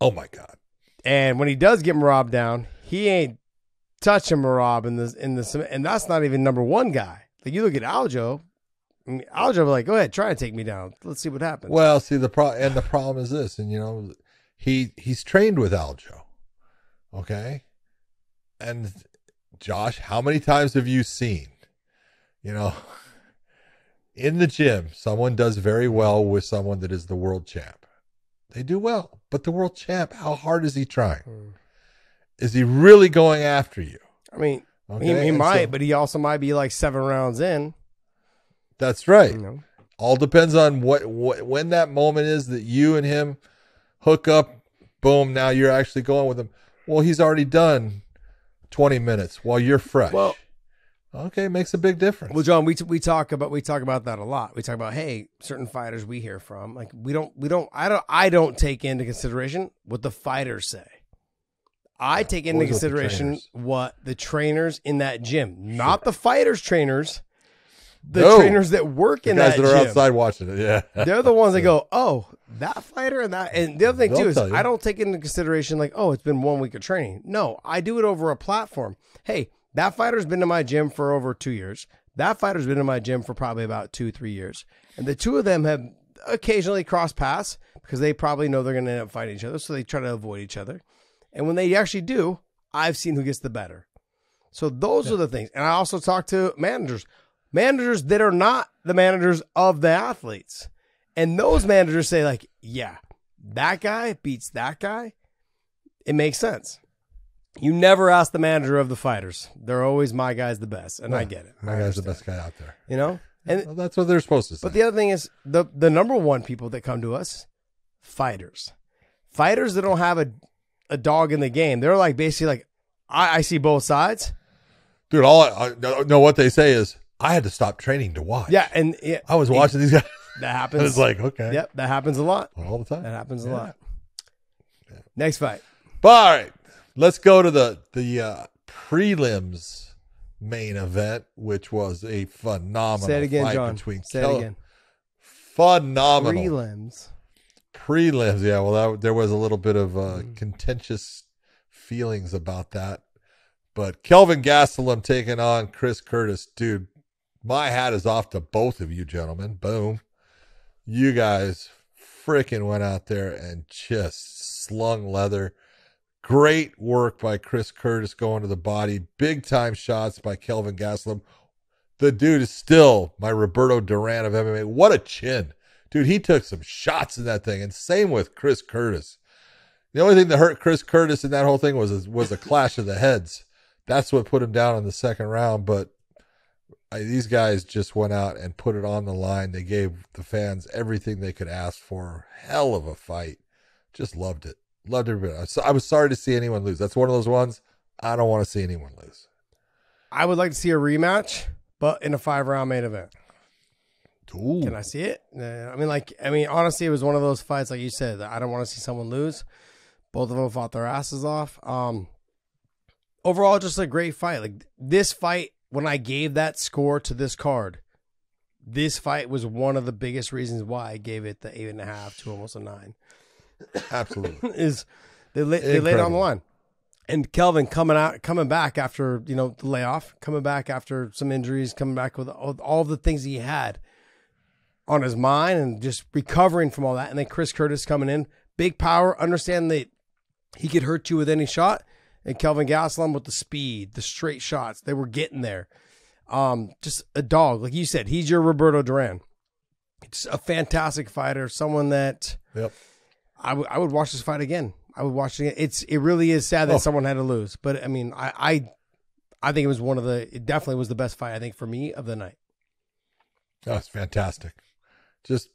Oh my God. And when he does get Merab down, he ain't touching Merab and that's not even number one guy. Like, you look at Aljo, Aljo like, go ahead, try and take me down. Let's see what happens. Well, see, the problem is this, and you know, he's trained with Aljo, okay. And Josh, how many times have you seen, you know, in the gym, someone does very well with someone that is the world champ. They do well, but the world champ, how hard is he trying? Is he really going after you? I mean, okay? he might, but he also might be like 7 rounds in. That's right. You know. All depends on when that moment is that you and him hook up. Boom, now you're actually going with him. Well, he's already done 20 minutes while you're fresh. Well, okay, makes a big difference. Well, John, we talk about that a lot. We talk about, hey, certain fighters we hear from, like I don't take into consideration what the fighters say. I take into consideration what the trainers in that gym, not the fighters' trainers, the trainers that work in that gym. The guys that are outside watching it, yeah. They're the ones that go, oh, that fighter and that. And the other thing, too, is I don't take into consideration, like, oh, it's been 1 week of training. No, I do it over a platform. Hey, that fighter's been to my gym for over 2 years. That fighter's been to my gym for probably about 2-3 years. And the two of them have occasionally crossed paths because they probably know they're going to end up fighting each other, so they try to avoid each other. And when they actually do, I've seen who gets the better. So those are the things. And I also talk to managers that are not the managers of the athletes. And those managers say, like, yeah, that guy beats that guy. It makes sense. You never ask the manager of the fighters. They're always, my guy's the best. And I get it. My guy's the best guy out there. You know? And well, that's what they're supposed to say. But the other thing is the number one people that come to us, fighters. Fighters that don't have a dog in the game. They're like, basically like, I see both sides. Dude, no, what they say is, I had to stop training to watch. Yeah, and I was watching these guys. That happens. I was like, okay. Yep, that happens a lot. All the time. That happens a lot. Yeah. Next fight. But, all right, let's go to the prelims main event, which was a phenomenal fight between Phenomenal. Prelims, yeah. Well, there was a little bit of contentious feelings about that, but Kelvin Gastelum taking on Chris Curtis, dude. My hat is off to both of you, gentlemen. Boom, you guys freaking went out there and just slung leather. Great work by Chris Curtis going to the body. Big time shots by Kelvin Gastelum. The dude is still my Roberto Duran of MMA. What a chin. Dude, he took some shots in that thing, and same with Chris Curtis. The only thing that hurt Chris Curtis in that whole thing was a clash of the heads. That's what put him down in the second round, but these guys just went out and put it on the line. They gave the fans everything they could ask for. Hell of a fight. Just loved it. Loved everybody. I was sorry to see anyone lose. That's one of those ones I don't want to see anyone lose. I would like to see a rematch, but in a 5-round main event. Ooh. Can I see it? I mean, honestly, it was one of those fights, like you said, that I don't want to see someone lose. Both of them fought their asses off. overall, just a great fight. Like this fight, when I gave that score to this card, this fight was one of the biggest reasons why I gave it the 8.5 to almost a 9. Absolutely. Is they laid on the line. And Kelvin coming back after, you know, the layoff, coming back after some injuries, coming back with all the things he had on his mind and just recovering from all that. And then Chris Curtis coming in, big power, understand that he could hurt you with any shot. And Kelvin Gastelum with the speed, the straight shots, they were getting there. Just a dog. Like you said, he's your Roberto Duran. It's a fantastic fighter, someone that I would watch this fight again. I would watch it again. It really is sad that someone had to lose. But I mean, I think it was one of the, it definitely was the best fight, I think, for me of the night. That's fantastic. Just,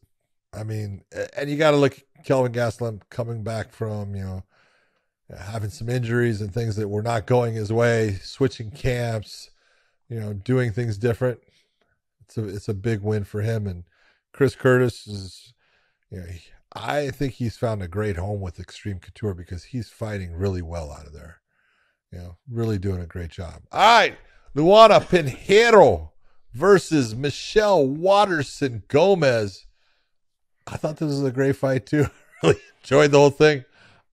I mean, and you got to look at Kelvin Gastelum coming back from, you know, having some injuries and things that were not going his way, switching camps, you know, doing things different. It's a big win for him. And Chris Curtis is, you know, I think he's found a great home with Extreme Couture because he's fighting really well out of there. You know, really doing a great job. All right, Luana Pinheiro versus Michelle Waterson Gomez. I thought this was a great fight too. Really enjoyed the whole thing.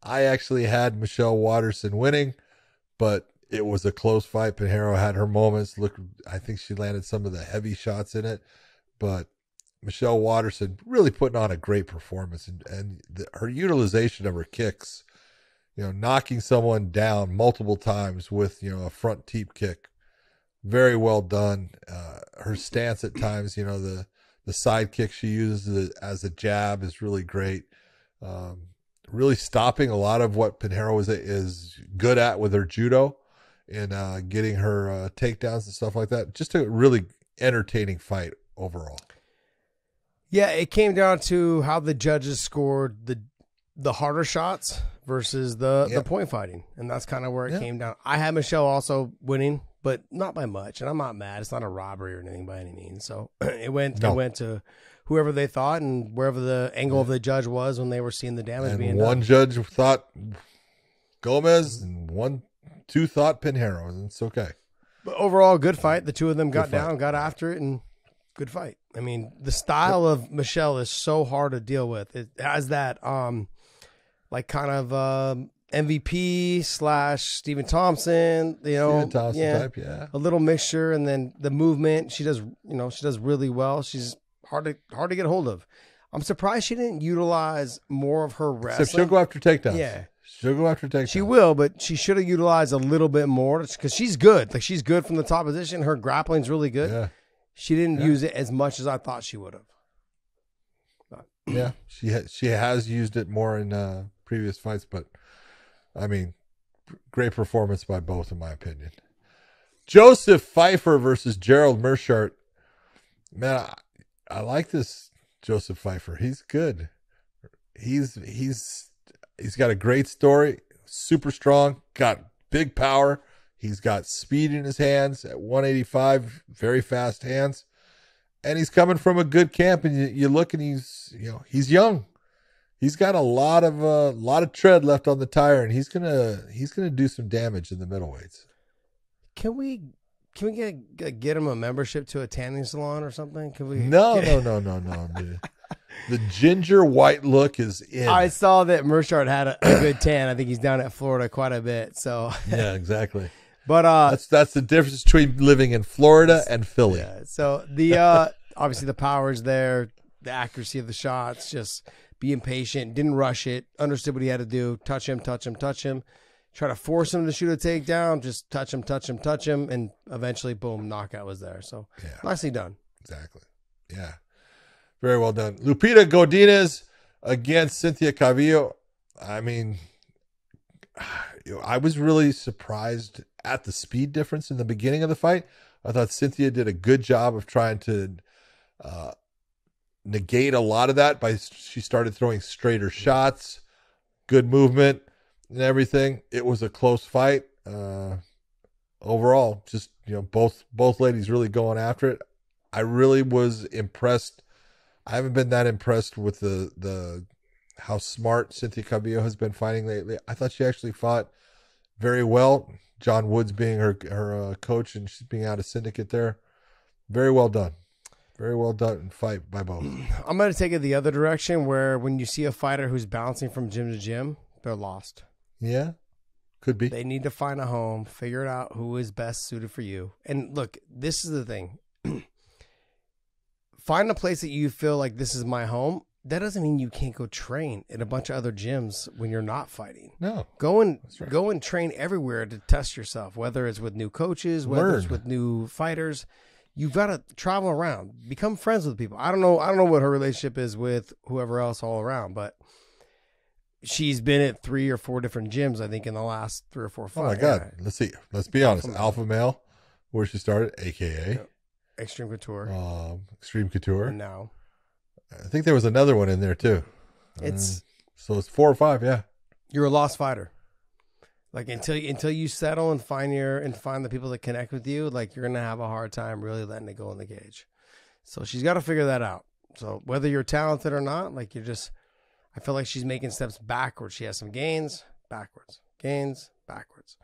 I actually had Michelle Waterson winning, but it was a close fight. Pinheiro had her moments. Look, I think she landed some of the heavy shots in it, but Michelle Waterson really putting on a great performance, and her utilization of her kicks, you know, knocking someone down multiple times with, you know, a front teep kick. Very well done. Her stance at times, you know, the side kick she uses as a jab is really great. Really stopping a lot of what Pinheiro is good at with her judo and getting her takedowns and stuff like that. Just a really entertaining fight overall. Yeah, it came down to how the judges scored the harder shots versus the point fighting. And that's kind of where it came down. I had Michelle also winning, but not by much. And I'm not mad. It's not a robbery or anything by any means. So it went to whoever they thought and wherever the angle of the judge was when they were seeing the damage and being done. One judge thought Gomez and two thought Pinheiro, and it's okay. But overall, good fight. The two of them got down, got after it, and good fight. I mean, the style of Michelle is so hard to deal with. It has that MVP / Stephen Thompson, you know, Stephen Thompson type, a little mixture, and then the movement she does. You know, she does really well. She's hard to get hold of. I'm surprised she didn't utilize more of her wrestling. Except she'll go after takedowns. Yeah, she'll go after takedowns. She will, but she should have utilized a little bit more because she's good. Like she's good from the top position. Her grappling's really good. Yeah. She didn't use it as much as I thought she would have. But. Yeah, she has used it more in previous fights, but I mean, great performance by both, in my opinion. Joseph Pfeiffer versus Gerald Mershart. Man, I like this Joseph Pfeiffer. He's good. He's got a great story. Super strong. Got big power. He's got speed in his hands at 185, very fast hands. And he's coming from a good camp, and you look and he's young. He's got a lot of tread left on the tire, and he's going to do some damage in the middleweights. Can we get him a membership to a tanning salon or something? Can we? No, dude. The ginger white look is in. I saw that Mershart had a good tan. I think he's down at Florida quite a bit. So yeah, exactly. But that's the difference between living in Florida and Philly. Yeah, so the obviously the power's there, the accuracy of the shots, just being patient, didn't rush it, understood what he had to do, touch him, try to force him to shoot a takedown, just touch him, and eventually, boom, knockout was there. So nicely done. Exactly. Yeah. Very well done. Lupita Godinez against Cynthia Calvillo. I mean, I was really surprised at the speed difference in the beginning of the fight. I thought Cynthia did a good job of trying to negate a lot of that by she started throwing straighter shots, good movement and everything. It was a close fight. Overall, just, you know, both ladies really going after it. I really was impressed. I haven't been that impressed with the how smart Cynthia Calvillo has been fighting lately. I thought she actually fought very well. John Woods being her coach, and she's being out of syndicate there. Very well done. Very well done fight by both. I'm going to take it the other direction, where when you see a fighter who's bouncing from gym to gym, they're lost. Yeah, could be. They need to find a home, figure it out who is best suited for you. And look, this is the thing. Find a place that you feel like this is my home. That doesn't mean you can't go train in a bunch of other gyms when you're not fighting. No. Go and train everywhere to test yourself, whether it's with new coaches, whether it's with new fighters. You've got to travel around, become friends with people. I don't know what her relationship is with whoever else all around, but she's been at 3 or 4 different gyms, I think, in the last 3 or 4 fights. Oh, my God. Right. Let's see. Let's be honest. Alpha Male, where she started, a.k.a. Extreme Couture. Extreme Couture. No. I think there was another one in there, too. So it's 4 or 5, yeah. You're a lost fighter. Like, until you settle and find the people that connect with you, like, you're going to have a hard time really letting it go in the cage. So she's got to figure that out. So whether you're talented or not, like, you're just... I feel like she's making steps backwards. She has some gains, backwards. Gains, backwards.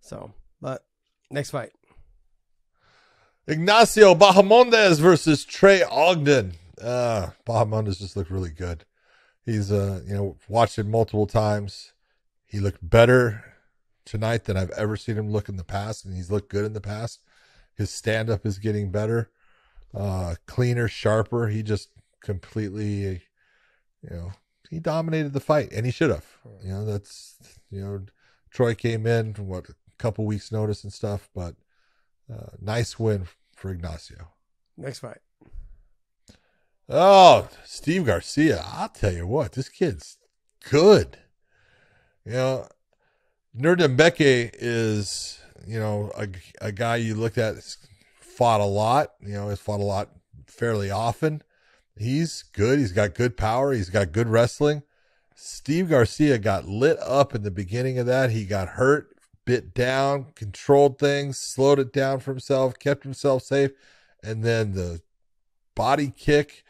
So, but next fight. Ignacio Bahamondes versus Trey Ogden. Bahamondes just looked really good. He's, watched it multiple times. He looked better tonight than I've ever seen him look in the past, and he's looked good in the past. His stand-up is getting better, cleaner, sharper. He just completely, he dominated the fight, and he should have. Troy came in from a couple weeks' notice and stuff, but nice win for Ignacio. Next fight. Oh, Steve Garcia. I'll tell you what, this kid's good. Nurdimbeke is, a guy you looked at, fought a lot, has fought a lot fairly often. He's good. He's got good power. He's got good wrestling. Steve Garcia got lit up in the beginning of that. He got hurt, bit down, controlled things, slowed it down for himself, kept himself safe. And then the body kick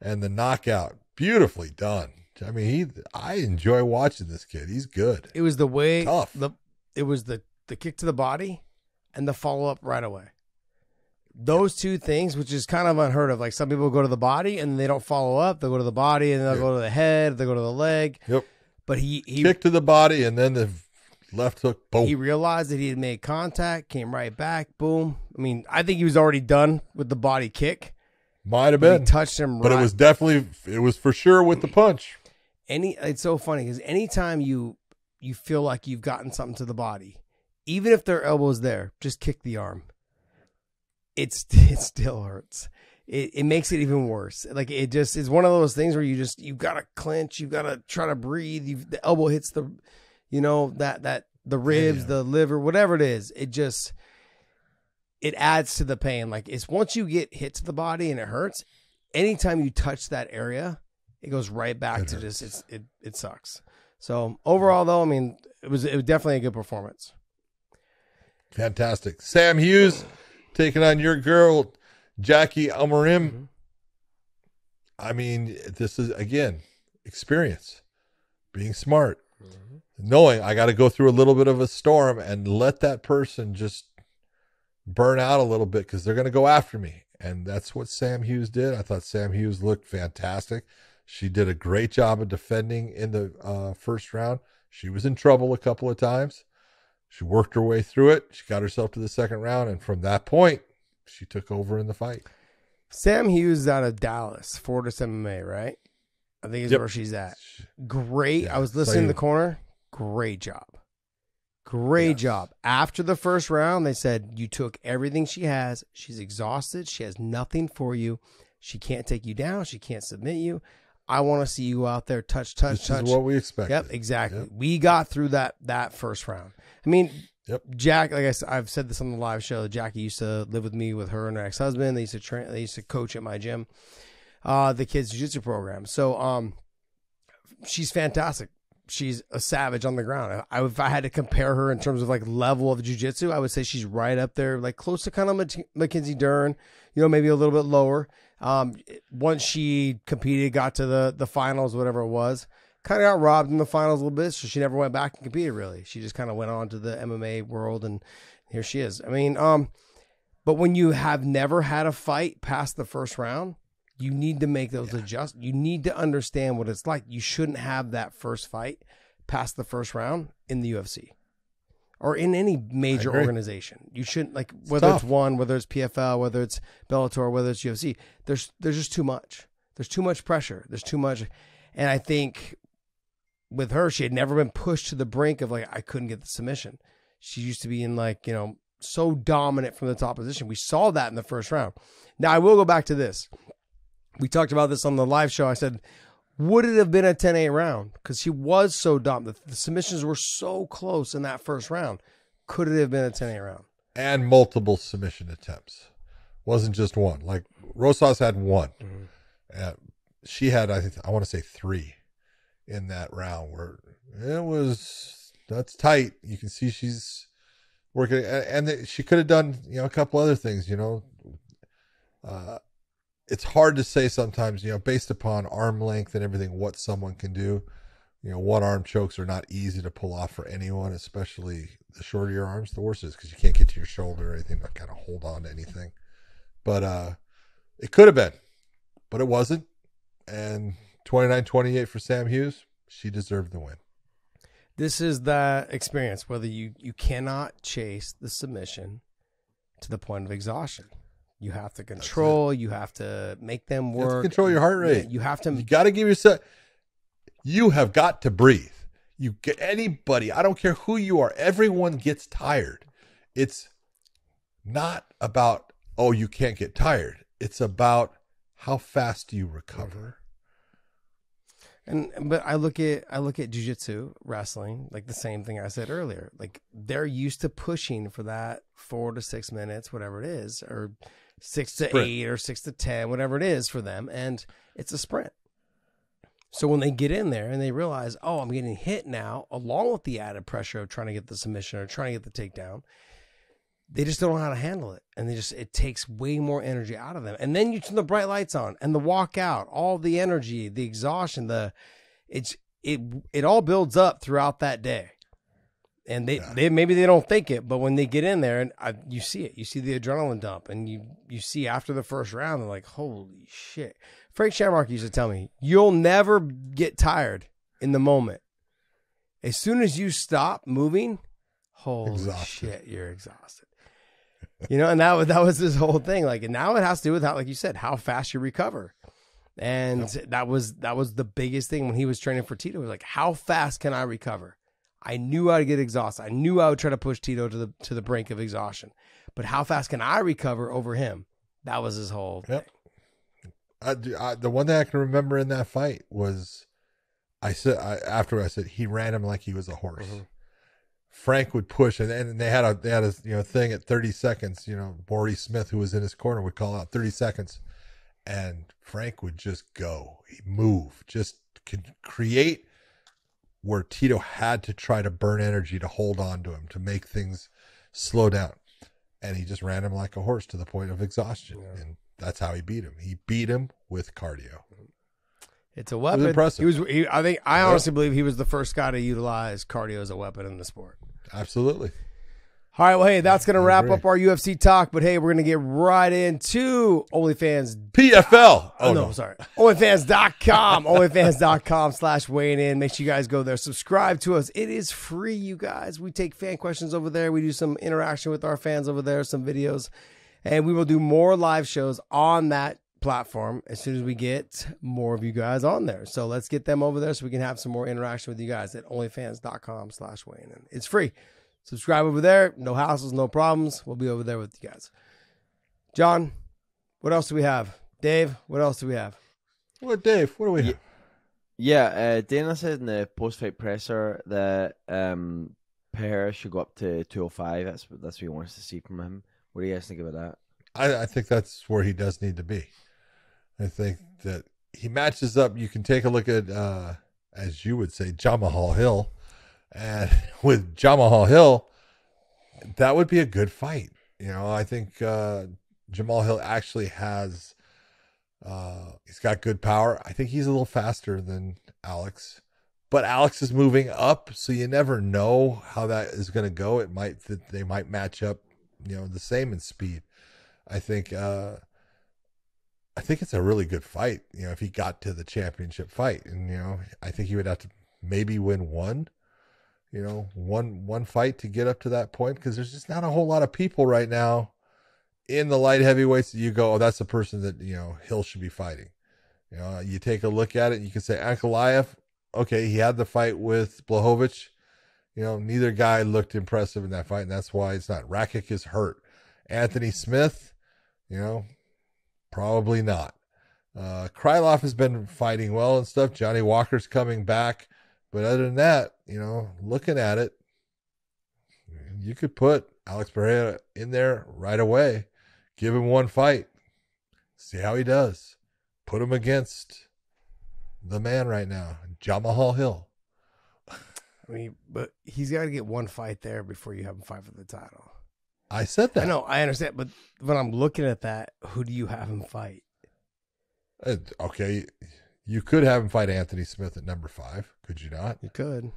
and the knockout. Beautifully done. I mean, I enjoy watching this kid. He's good. It was the way. Tough. It was the kick to the body and the follow-up right away. Those two things, which is kind of unheard of. Like, some people go to the body and they don't follow up. They'll go to the body and they'll go to the head. They'll go to the leg. Yep. But he kicked to the body and then the left hook. Boom. He realized that he had made contact, came right back. Boom. I mean, I think he was already done with the body kick. Might have been. He touched him right. But it was for sure with the punch. It's so funny because anytime you feel like you've gotten something to the body, even if their elbow's there, just kick the arm. It still hurts. It makes it even worse. Like, it just is one of those things where you've got to clinch, you've got to try to breathe. The elbow hits the, the ribs, the liver, whatever it is. It adds to the pain. Like, it's once you get hit to the body and it hurts, anytime you touch that area, it goes right back to just it sucks. So overall, though, I mean, it was definitely a good performance. Fantastic. Sam Hughes taking on your girl, Jackie Amorim. Mm-hmm. I mean, this is, again, experience, being smart, knowing I got to go through a little bit of a storm and let that person just burn out a little bit because they're going to go after me. And that's what Sam Hughes did. I thought Sam Hughes looked fantastic. She did a great job of defending in the first round. She was in trouble a couple of times. She worked her way through it. She got herself to the second round, and from that point, she took over in the fight. Sam Hughes out of Dallas, Fortis MMA, right? I think is where she's at. Great. Yeah, I was listening in the corner. Great job. Great job. After the first round, they said, you took everything she has. She's exhausted. She has nothing for you. She can't take you down. She can't submit you. I want to see you out there touch. This is what we expected. Yep, exactly. Yep. We got through that first round. I mean, Jack, like I've said this on the live show, Jackie used to live with me with her and her ex-husband. They used to train, they used to coach at my gym, the kids' jiu-jitsu program. So she's fantastic. She's a savage on the ground. If I had to compare her in terms of like level of jiu-jitsu, I would say she's right up there, like close to kind of Mackenzie Dern, maybe a little bit lower. Once she competed, got to the finals, whatever it was, kind of got robbed in the finals a little bit, so she never went back and competed, really. She just kind of went on to the MMA world, and here she is. I mean, but when you have never had a fight past the first round, you need to make those adjustments. You need to understand what it's like. You shouldn't have that first fight past the first round in the UFC or in any major organization. You shouldn't, like, whether it's ONE, whether it's PFL, whether it's Bellator, whether it's UFC, there's just too much. There's too much pressure. There's too much. And I think with her, she had never been pushed to the brink of, like, I couldn't get the submission. She used to be in, like, you know, so dominant from the top position. We saw that in the first round. Now, I will go back to this. We talked about this on the live show. I said, would it have been a 10-8 round? Because she was so dominant. The submissions were so close in that first round. Could it have been a 10-8 round? And multiple submission attempts. Wasn't just one. Like, Rosas had one. Mm-hmm. She had, I think, I want to say 3 in that round where it was, that's tight. You can see she's working. And she could have done, you know, a couple other things, you know. It's hard to say sometimes, you know, based upon arm length and everything, what someone can do. You know, one arm chokes are not easy to pull off for anyone, especially the shorter your arms, the worse it is, because you can't get to your shoulder or anything, not kind of hold on to anything. But it could have been, but it wasn't. And 29-28 for Sam Hughes, she deserved the win. This is the experience, whether you cannot chase the submission to the point of exhaustion. You have to control. You have to make them work. You have to control your heart rate. You have to. You got to give yourself. You have got to breathe. You get anybody. I don't care who you are. Everyone gets tired. It's not about, oh, you can't get tired. It's about how fast do you recover. But I look at jiu-jitsu, wrestling, like the same thing I said earlier. Like, they're used to pushing for that 4 to 6 minutes, whatever it is, or 6 to 8 or 6 to 10, whatever it is for them, and it's a sprint. So when they get in there and they realize, oh, I'm getting hit now, along with the added pressure of trying to get the submission or trying to get the takedown, they just don't know how to handle it, and it takes way more energy out of them. And then you turn the bright lights on and the walkout, all the energy, the exhaustion, it all builds up throughout that day. And they maybe they don't think it, but when they get in there and you see it, you see the adrenaline dump, and you see after the first round, they're like, holy shit. Frank Shamrock used to tell me, you'll never get tired in the moment. As soon as you stop moving, holy shit, you're exhausted. You know, and that was this whole thing. Like, and now it has to do with how, like you said, how fast you recover. And that was the biggest thing when he was training for Tito. It was like, how fast can I recover? I knew I'd get exhausted. I knew I would try to push Tito to the brink of exhaustion. But how fast can I recover over him? That was his whole thing. The one thing I can remember in that fight was, I said he ran him like he was a horse. Mm-hmm. Frank would push, and they had a thing at 30 seconds. You know, Bobby Smith, who was in his corner, would call out 30 seconds, and Frank would just go. He'd move, just could create where Tito had to try to burn energy to hold on to him, to make things slow down. And he just ran him like a horse to the point of exhaustion, and that's how he beat him. He beat him with cardio. It's a weapon. It was impressive. I honestly believe he was the first guy to utilize cardio as a weapon in the sport. Absolutely. All right, well, hey, that's going to wrap up our UFC talk, but hey, we're going to get right into OnlyFans. PFL. Oh, no, sorry. OnlyFans.com. OnlyFans.com/weighing in. Make sure you guys go there. Subscribe to us. It is free, you guys. We take fan questions over there. We do some interaction with our fans over there, some videos, and we will do more live shows on that platform as soon as we get more of you guys on there. So let's get them over there so we can have some more interaction with you guys at onlyfans.com/weighing in. It's free. Subscribe over there. No hassles, no problems. We'll be over there with you guys. John, what else do we have? Dave, what else do we have? What do we have? Dana said in the post-fight presser that Pereira should go up to 205. That's what he wants to see from him. What do you guys think about that? I think that's where he does need to be. I think that he matches up. You can take a look at, as you would say, Jamahal Hill. And with Jamahal Hill, that would be a good fight. You know, I think Jamahal Hill actually has, he's got good power. I think he's a little faster than Alex. But Alex is moving up, so you never know how that is going to go. It might that they might match up, you know, the same in speed. I think it's a really good fight. You know, if he got to the championship fight, and you know, I think he would have to maybe win one, you know, one fight to get up to that point, because there's just not a whole lot of people right now in the light heavyweights that you go, oh, that's the person that, you know, Hill should be fighting. You know, you take a look at it, and you can say Ankalaev, okay, he had the fight with Blachowicz. You know, neither guy looked impressive in that fight, and that's why it's not. Rakic is hurt. Anthony Smith, you know, probably not. Krylov has been fighting well and stuff. Johnny Walker's coming back. But other than that, you know, looking at it, you could put Alex Pereira in there right away. Give him one fight. See how he does. Put him against the man right now, Jamahal Hill. I mean, but he's got to get one fight there before you have him fight for the title. I said that. I know, I understand, but when I'm looking at that, who do you have him fight? Okay, you could have him fight Anthony Smith at number 5, could you not? You could.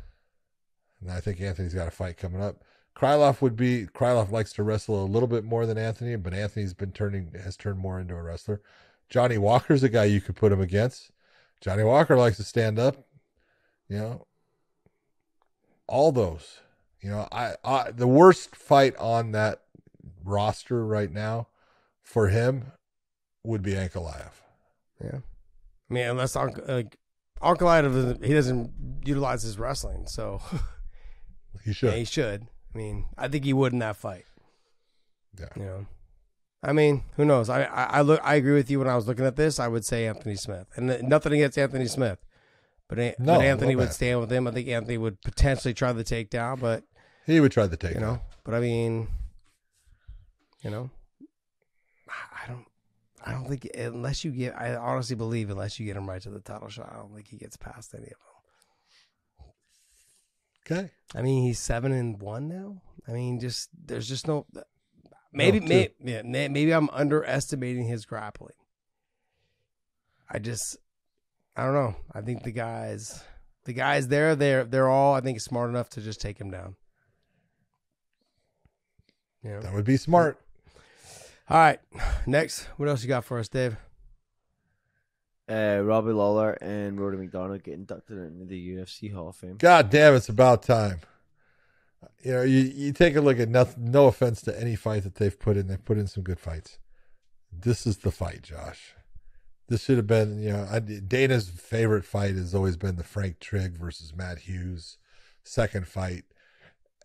And I think Anthony's got a fight coming up. Krylov likes to wrestle a little bit more than Anthony, but Anthony's been has turned more into a wrestler. Johnny Walker's a guy you could put him against. Johnny Walker likes to stand up, you know. All those, you know, I the worst fight on that roster right now for him would be Ankalaev. Yeah, I mean, unless Ankalaev, he doesn't utilize his wrestling, so he should. Yeah, he should. I mean, I think he would in that fight. Yeah. You know? I mean, who knows? I agree with you. When I was looking at this, I would say Anthony Smith, and nothing against Anthony Smith, but Anthony would stand with him. I think Anthony would potentially try the takedown, but he would try the takedown. You know, but I mean, you know, I don't think unless you get. I honestly believe unless you get him right to the title shot, I don't think he gets past any of them. Okay. I mean, he's 7-1 now. I mean, just there's just no. Maybe I'm underestimating his grappling. I don't know. I think the guys there, they're all, I think, smart enough to just take him down. Yeah, that would be smart. All right, next, what else you got for us, Dave? Robbie Lawler and Roddy Mcdonald get inducted into the UFC Hall of Fame. God damn, it's about time. You know, you take a look at nothing. No offense to any fight that they've put in. They've put in some good fights. This is the fight, Josh. This should have been, you know, Dana's favorite fight has always been the Frank Trigg versus Matt Hughes second fight.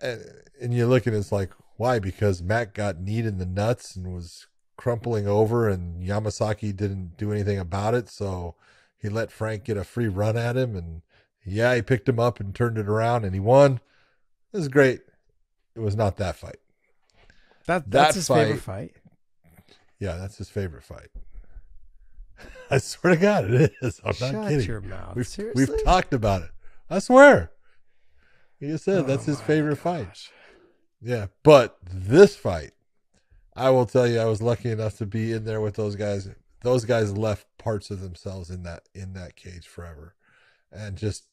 And you look at it, it's like, why? Because Matt got kneed in the nuts and was crumpling over, and Yamasaki didn't do anything about it. So he let Frank get a free run at him. And yeah, he picked him up and turned it around and he won. It was great. It was not that fight. That's his favorite fight. Yeah, that's his favorite fight. I swear to God, it is. I'm not kidding. Shut your mouth. We've talked about it. I swear. He just said that's his favorite fight. Yeah, but this fight, I will tell you, I was lucky enough to be in there with those guys. Those guys left parts of themselves in that cage forever, and just,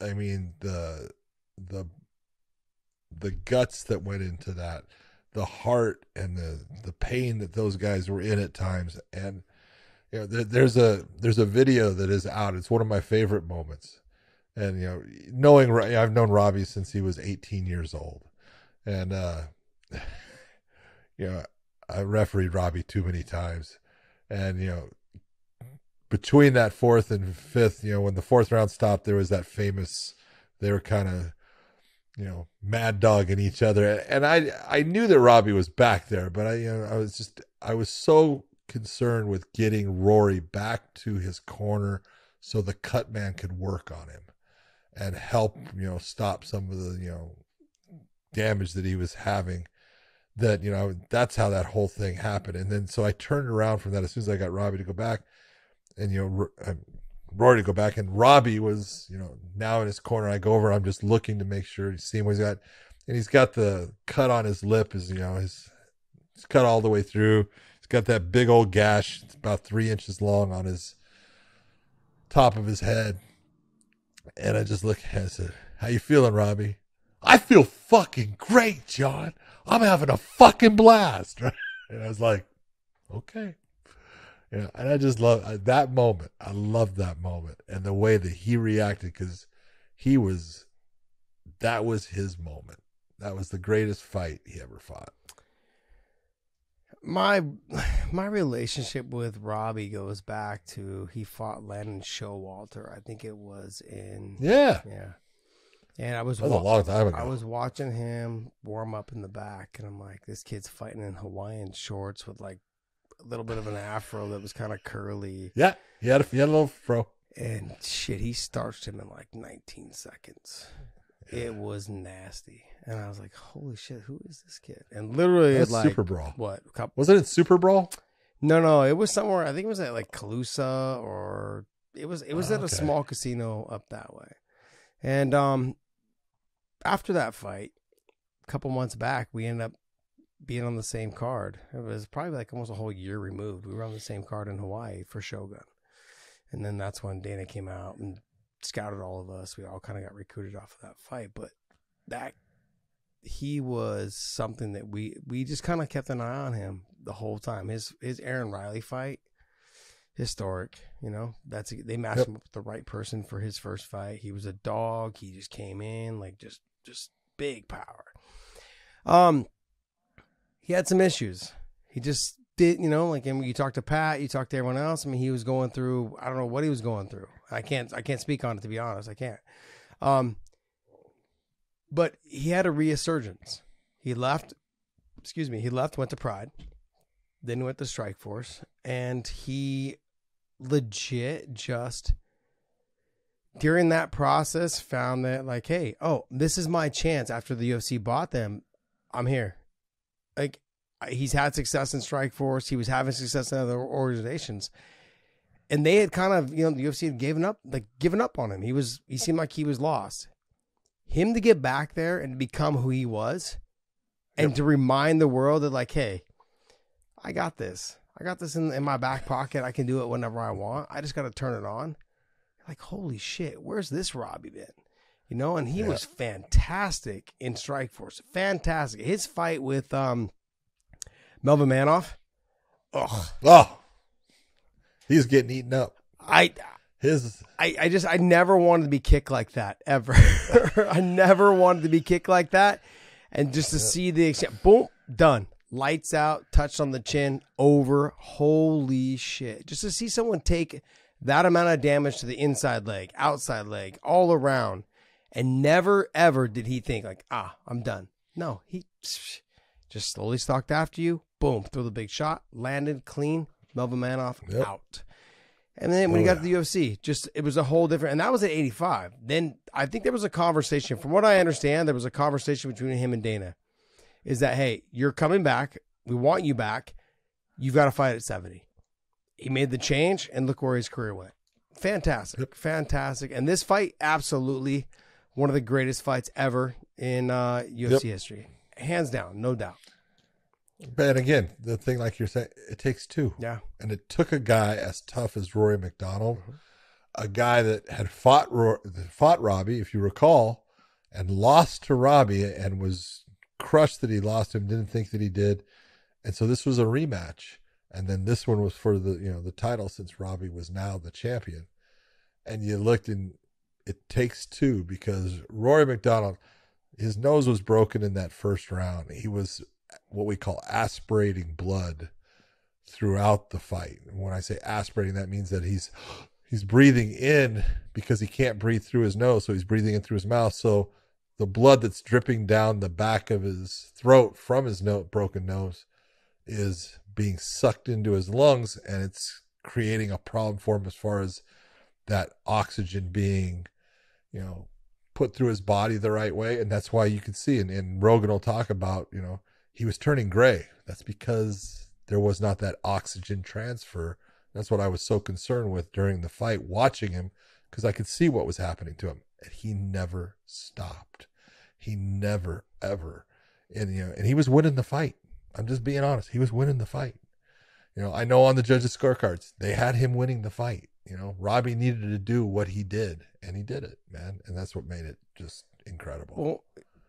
I mean, the guts that went into that, the heart and the pain that those guys were in at times. And you know, there's a video that is out. It's one of my favorite moments. And you know, I've known Robbie since he was 18 years old. And you know, I refereed Robbie too many times. And you know, between that 4th and 5th, you know, when the 4th round stopped, there was that famous, they were kind of, you know, mad dogging each other, and I knew that Robbie was back there, but I was so concerned with getting Rory back to his corner so the cut man could work on him and help, you know, stop some of the, you know, damage that he was having, that, you know, that's how that whole thing happened. And then so I turned around from that as soon as I got Robbie to go back, and you know, Rory to go back, and Robbie was, you know, now in his corner. I go over, I'm just looking to make sure he's seeing what he's got, and he's got the cut on his lip, is, you know, his cut all the way through. He's got that big old gash. It's about 3 inches long on his top of his head. And I just looked at him and said, "How you feeling, Robbie?" "I feel fucking great, John. I'm having a fucking blast." Right? And I was like, okay. You know, and I just love that moment. I love that moment and the way that he reacted, because he was, that was his moment. That was the greatest fight he ever fought. My relationship with Robbie goes back to he fought Landon Showalter. I think it was in yeah. And I was, that was a long time ago. I was watching him warm up in the back, and I'm like, this kid's fighting in Hawaiian shorts with like a little bit of an afro that was kind of curly. Yeah, he had a little fro. And shit, he starched him in like 19 seconds. Yeah. It was nasty. And I was like, holy shit, who is this kid? And literally, it's like Super Brawl. What? Was it in Super Brawl? No, it was somewhere. I think it was at like Calusa, or it was at a small casino up that way. And after that fight, a couple months back, we ended up being on the same card. It was probably like almost a whole year removed. We were on the same card in Hawaii for Shogun. And then that's when Dana came out and scouted all of us. We all kind of got recruited off of that fight. But that, he was something that we just kind of kept an eye on him the whole time. His Aaron Riley fight, historic, you know, that's, they matched him up with the right person for his first fight. He was a dog. He just came in like just big power. He had some issues. He just did, you know, like, and you talked to Pat, you talked to everyone else. I mean, he was going through, I don't know what he was going through. I can't speak on it, to be honest. I can't. But he had a resurgence. He left, went to Pride, then went to Strikeforce, and he legit just during that process found that, like, hey, oh, this is my chance. After the UFC bought them, I'm here. Like, he's had success in Strikeforce. He was having success in other organizations. And they had kind of, you know, the UFC had given up on him. He seemed like he was lost. Him to get back there and become who he was, and to remind the world that, like, hey, I got this. I got this in my back pocket. I can do it whenever I want. I just got to turn it on. Like, holy shit, where's this Robbie been? You know, and he was fantastic in Strikeforce. Fantastic. His fight with Melvin Manoff. Ugh. Oh, he's getting eaten up. I never wanted to be kicked like that, ever. I never wanted to be kicked like that. And just to see the extent, boom, done. Lights out, touched on the chin, over. Holy shit. Just to see someone take that amount of damage to the inside leg, outside leg, all around. And never, ever did he think, like, I'm done. No, he just slowly stalked after you. Boom, threw the big shot, landed clean. Melvin Manoff out. And then when he got to the UFC, it was a whole different, and that was at 85. Then I think there was a conversation, from what I understand, there was a conversation between him and Dana. Is that, hey, you're coming back. We want you back. You've got to fight at 70. He made the change, and look where his career went. Fantastic. Yep. Fantastic. And this fight, absolutely one of the greatest fights ever in UFC history. Hands down, no doubt. But again, the thing, like you're saying, it takes two. Yeah. And it took a guy as tough as Rory McDonald, a guy that had fought Robbie, if you recall, and lost to Robbie and was crushed that he lost him, didn't think that he did. And so this was a rematch. And then this one was for the, you know, the title, since Robbie was now the champion. And you looked, and it takes two, because Rory McDonald, his nose was broken in that first round. He was what we call aspirating blood throughout the fight. And when I say aspirating, that means that he's breathing in because he can't breathe through his nose. So he's breathing in through his mouth. So the blood that's dripping down the back of his throat from his broken nose is being sucked into his lungs, and it's creating a problem for him as far as that oxygen being, you know, put through his body the right way. And that's why you can see, and Rogan will talk about, you know, he was turning gray. That's because there was not that oxygen transfer. That's what I was so concerned with during the fight, watching him, because I could see what was happening to him. And he never stopped. He never, ever. And, you know, and he was winning the fight. I'm just being honest. He was winning the fight. You know, I know on the judges' scorecards, they had him winning the fight. You know, Robbie needed to do what he did, and he did it, man. And that's what made it just incredible. Well,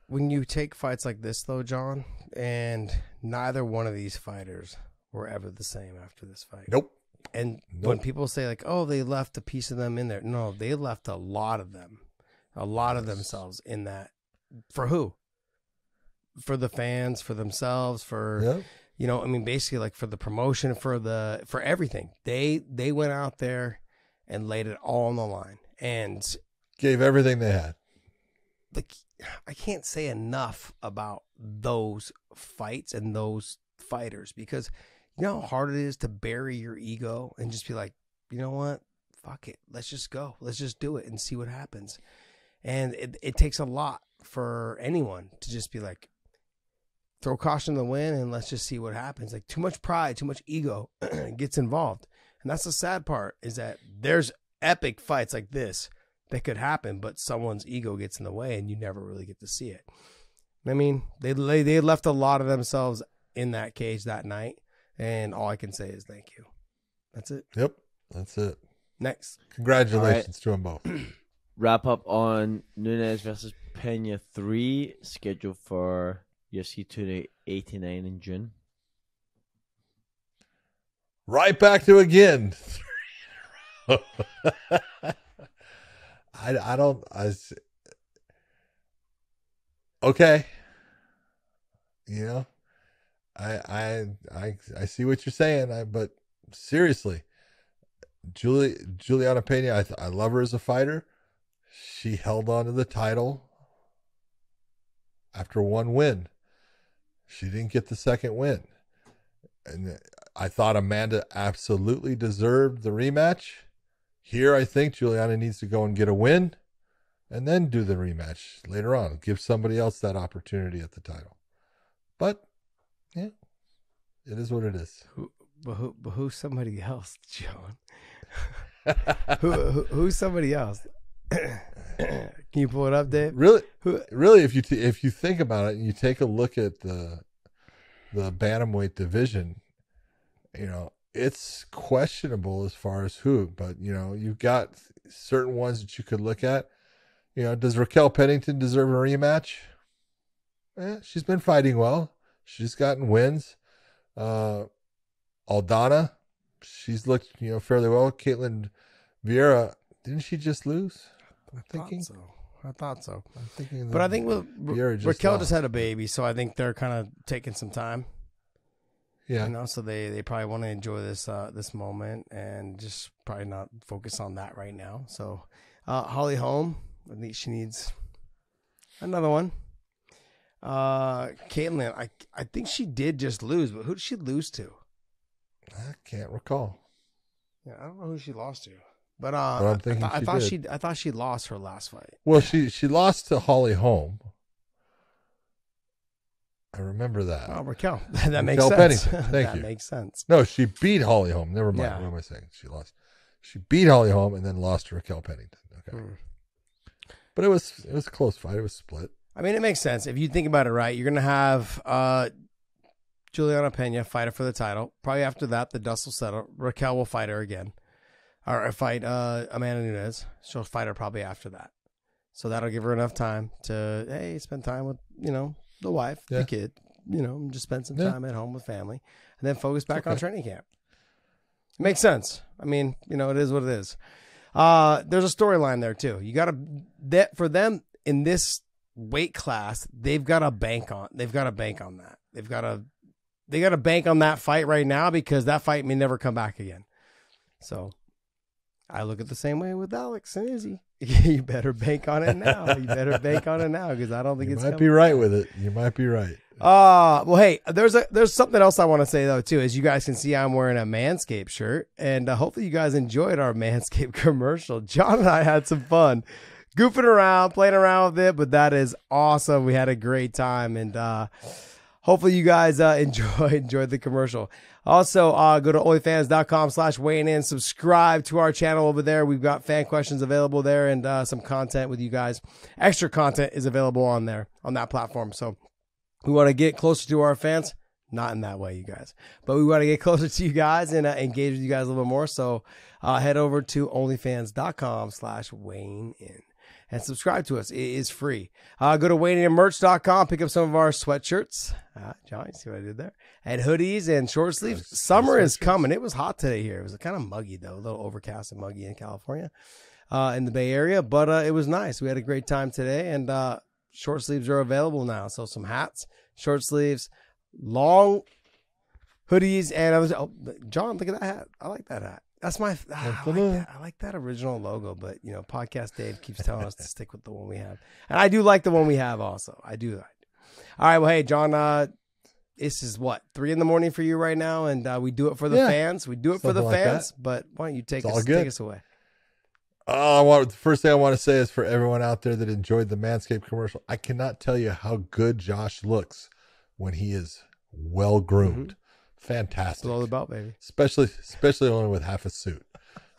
when you take fights like this, though, John, and neither one of these fighters were ever the same after this fight. Nope. And when people say, like, oh, they left a piece of them in there. No, they left a lot of them, a lot of themselves in that. For who? For the fans, for themselves, for, you know, I mean, basically like for the promotion, for the, for everything. They went out there and laid it all on the line and gave everything they had. Like, I can't say enough about those fights and those fighters, because you know how hard it is to bury your ego and just be like, you know what? Fuck it. Let's just go. Let's just do it and see what happens. And it takes a lot for anyone to just be like, throw caution to the wind and let's just see what happens. Like, too much pride, too much ego gets involved. And that's the sad part, is that there's epic fights like this that could happen, but someone's ego gets in the way and you never really get to see it. I mean, they left a lot of themselves in that cage that night. And all I can say is thank you. That's it. Yep. That's it. Next. Congratulations to them both. Wrap up on Nunes versus Pena 3, scheduled for UFC 289 in June. Right back to again. Okay. You know? I see what you're saying, but seriously, Juliana Pena, I love her as a fighter. She held on to the title after one win. She didn't get the second win, and I thought Amanda absolutely deserved the rematch. Here, I think Juliana needs to go and get a win, and then do the rematch later on. Give somebody else that opportunity at the title, but. Yeah, it is what it is. But who's somebody else, John? Who's somebody else? Can you pull it up, Dave? Really, really, if you think about it and you take a look at the bantamweight division, you know, it's questionable as far as who. But you know, you've got certain ones that you could look at. You know, does Raquel Pennington deserve a rematch? Eh, she's been fighting well. She's gotten wins. Aldana, she's looked, you know, fairly well. Caitlin Vieira, didn't she just lose? I thought so. I'm thinking, but I think Raquel just had a baby, so I think they're kind of taking some time. Yeah. You know, so they probably want to enjoy this this moment and just probably not focus on that right now. So Holly Holm, I think she needs another one. Caitlin, I think she did just lose, but who did she lose to? I can't recall. Yeah, I don't know who she lost to, but I thought she lost her last fight. Well, she lost to Holly Holm. I remember that. Oh, Raquel, that makes sense. Thank that you. Makes sense. No, she beat Holly Holm. Never mind. Yeah. What am I saying? She lost. She beat Holly Holm and then lost to Raquel Pennington. Okay, but it was a close fight. It was split. I mean, it makes sense. If you think about it right, you're going to have Juliana Pena fight her for the title. Probably after that, the dust will settle. Raquel will fight her again. Or fight Amanda Nunes. She'll fight her probably after that. So that'll give her enough time to, hey, spend time with, you know, the wife, the kid. You know, just spend some time at home with family. And then focus back on training camp. It makes sense. I mean, you know, it is what it is. There's a storyline there, too. You got to, for them, in this weight class, they've got to bank on that. They got to bank on that fight right now, because that fight may never come back again. So I look at the same way with Alex and Izzy. You better bank on it now. You better bank on it now, because I don't think it's. You might be right with it. You might be right. Well, hey, there's something else I want to say though too. As you guys can see, I'm wearing a Manscaped shirt, and hopefully you guys enjoyed our Manscaped commercial. John and I had some fun. Goofing around, playing around with it, but that is awesome. We had a great time, and hopefully you guys enjoyed the commercial. Also, go to OnlyFans.com/weighing in. Subscribe to our channel over there. We've got fan questions available there, and some content with you guys. Extra content is available on there, on that platform. So we want to get closer to our fans. Not in that way, you guys. But we want to get closer to you guys and engage with you guys a little bit more. So head over to onlyfans.com/weighingin and subscribe to us. It is free. Go to weighingandmerch.com. Pick up some of our sweatshirts. John, see what I did there? And hoodies and short sleeves. Summer is coming. It was hot today here. It was kind of muggy, though. A little overcast and muggy in California, in the Bay Area. But it was nice. We had a great time today. And short sleeves are available now. So some hats, short sleeves, long hoodies, and I was John, look at that hat. I like that hat. That's my I like that original logo, but you know, Podcast Dave keeps telling us to stick with the one we have, and I do like the one we have also. I do. All right, well, hey John, this is what, 3 in the morning for you right now, and we do it for the fans. We do it for the fans, but why don't you take us away? The first thing I want to say is for everyone out there that enjoyed the Manscaped commercial, I cannot tell you how good Josh looks when he is well groomed. Mm-hmm. Fantastic. It's all about, baby. Especially only with half a suit.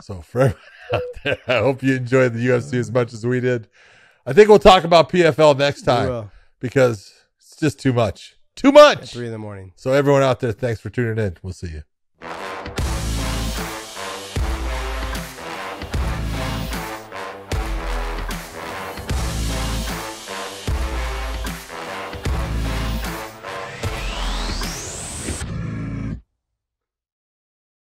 So for everyone out there, I hope you enjoyed the UFC as much as we did. I think we'll talk about PFL next time because it's just too much. Too much! At 3 in the morning. So everyone out there, thanks for tuning in. We'll see you.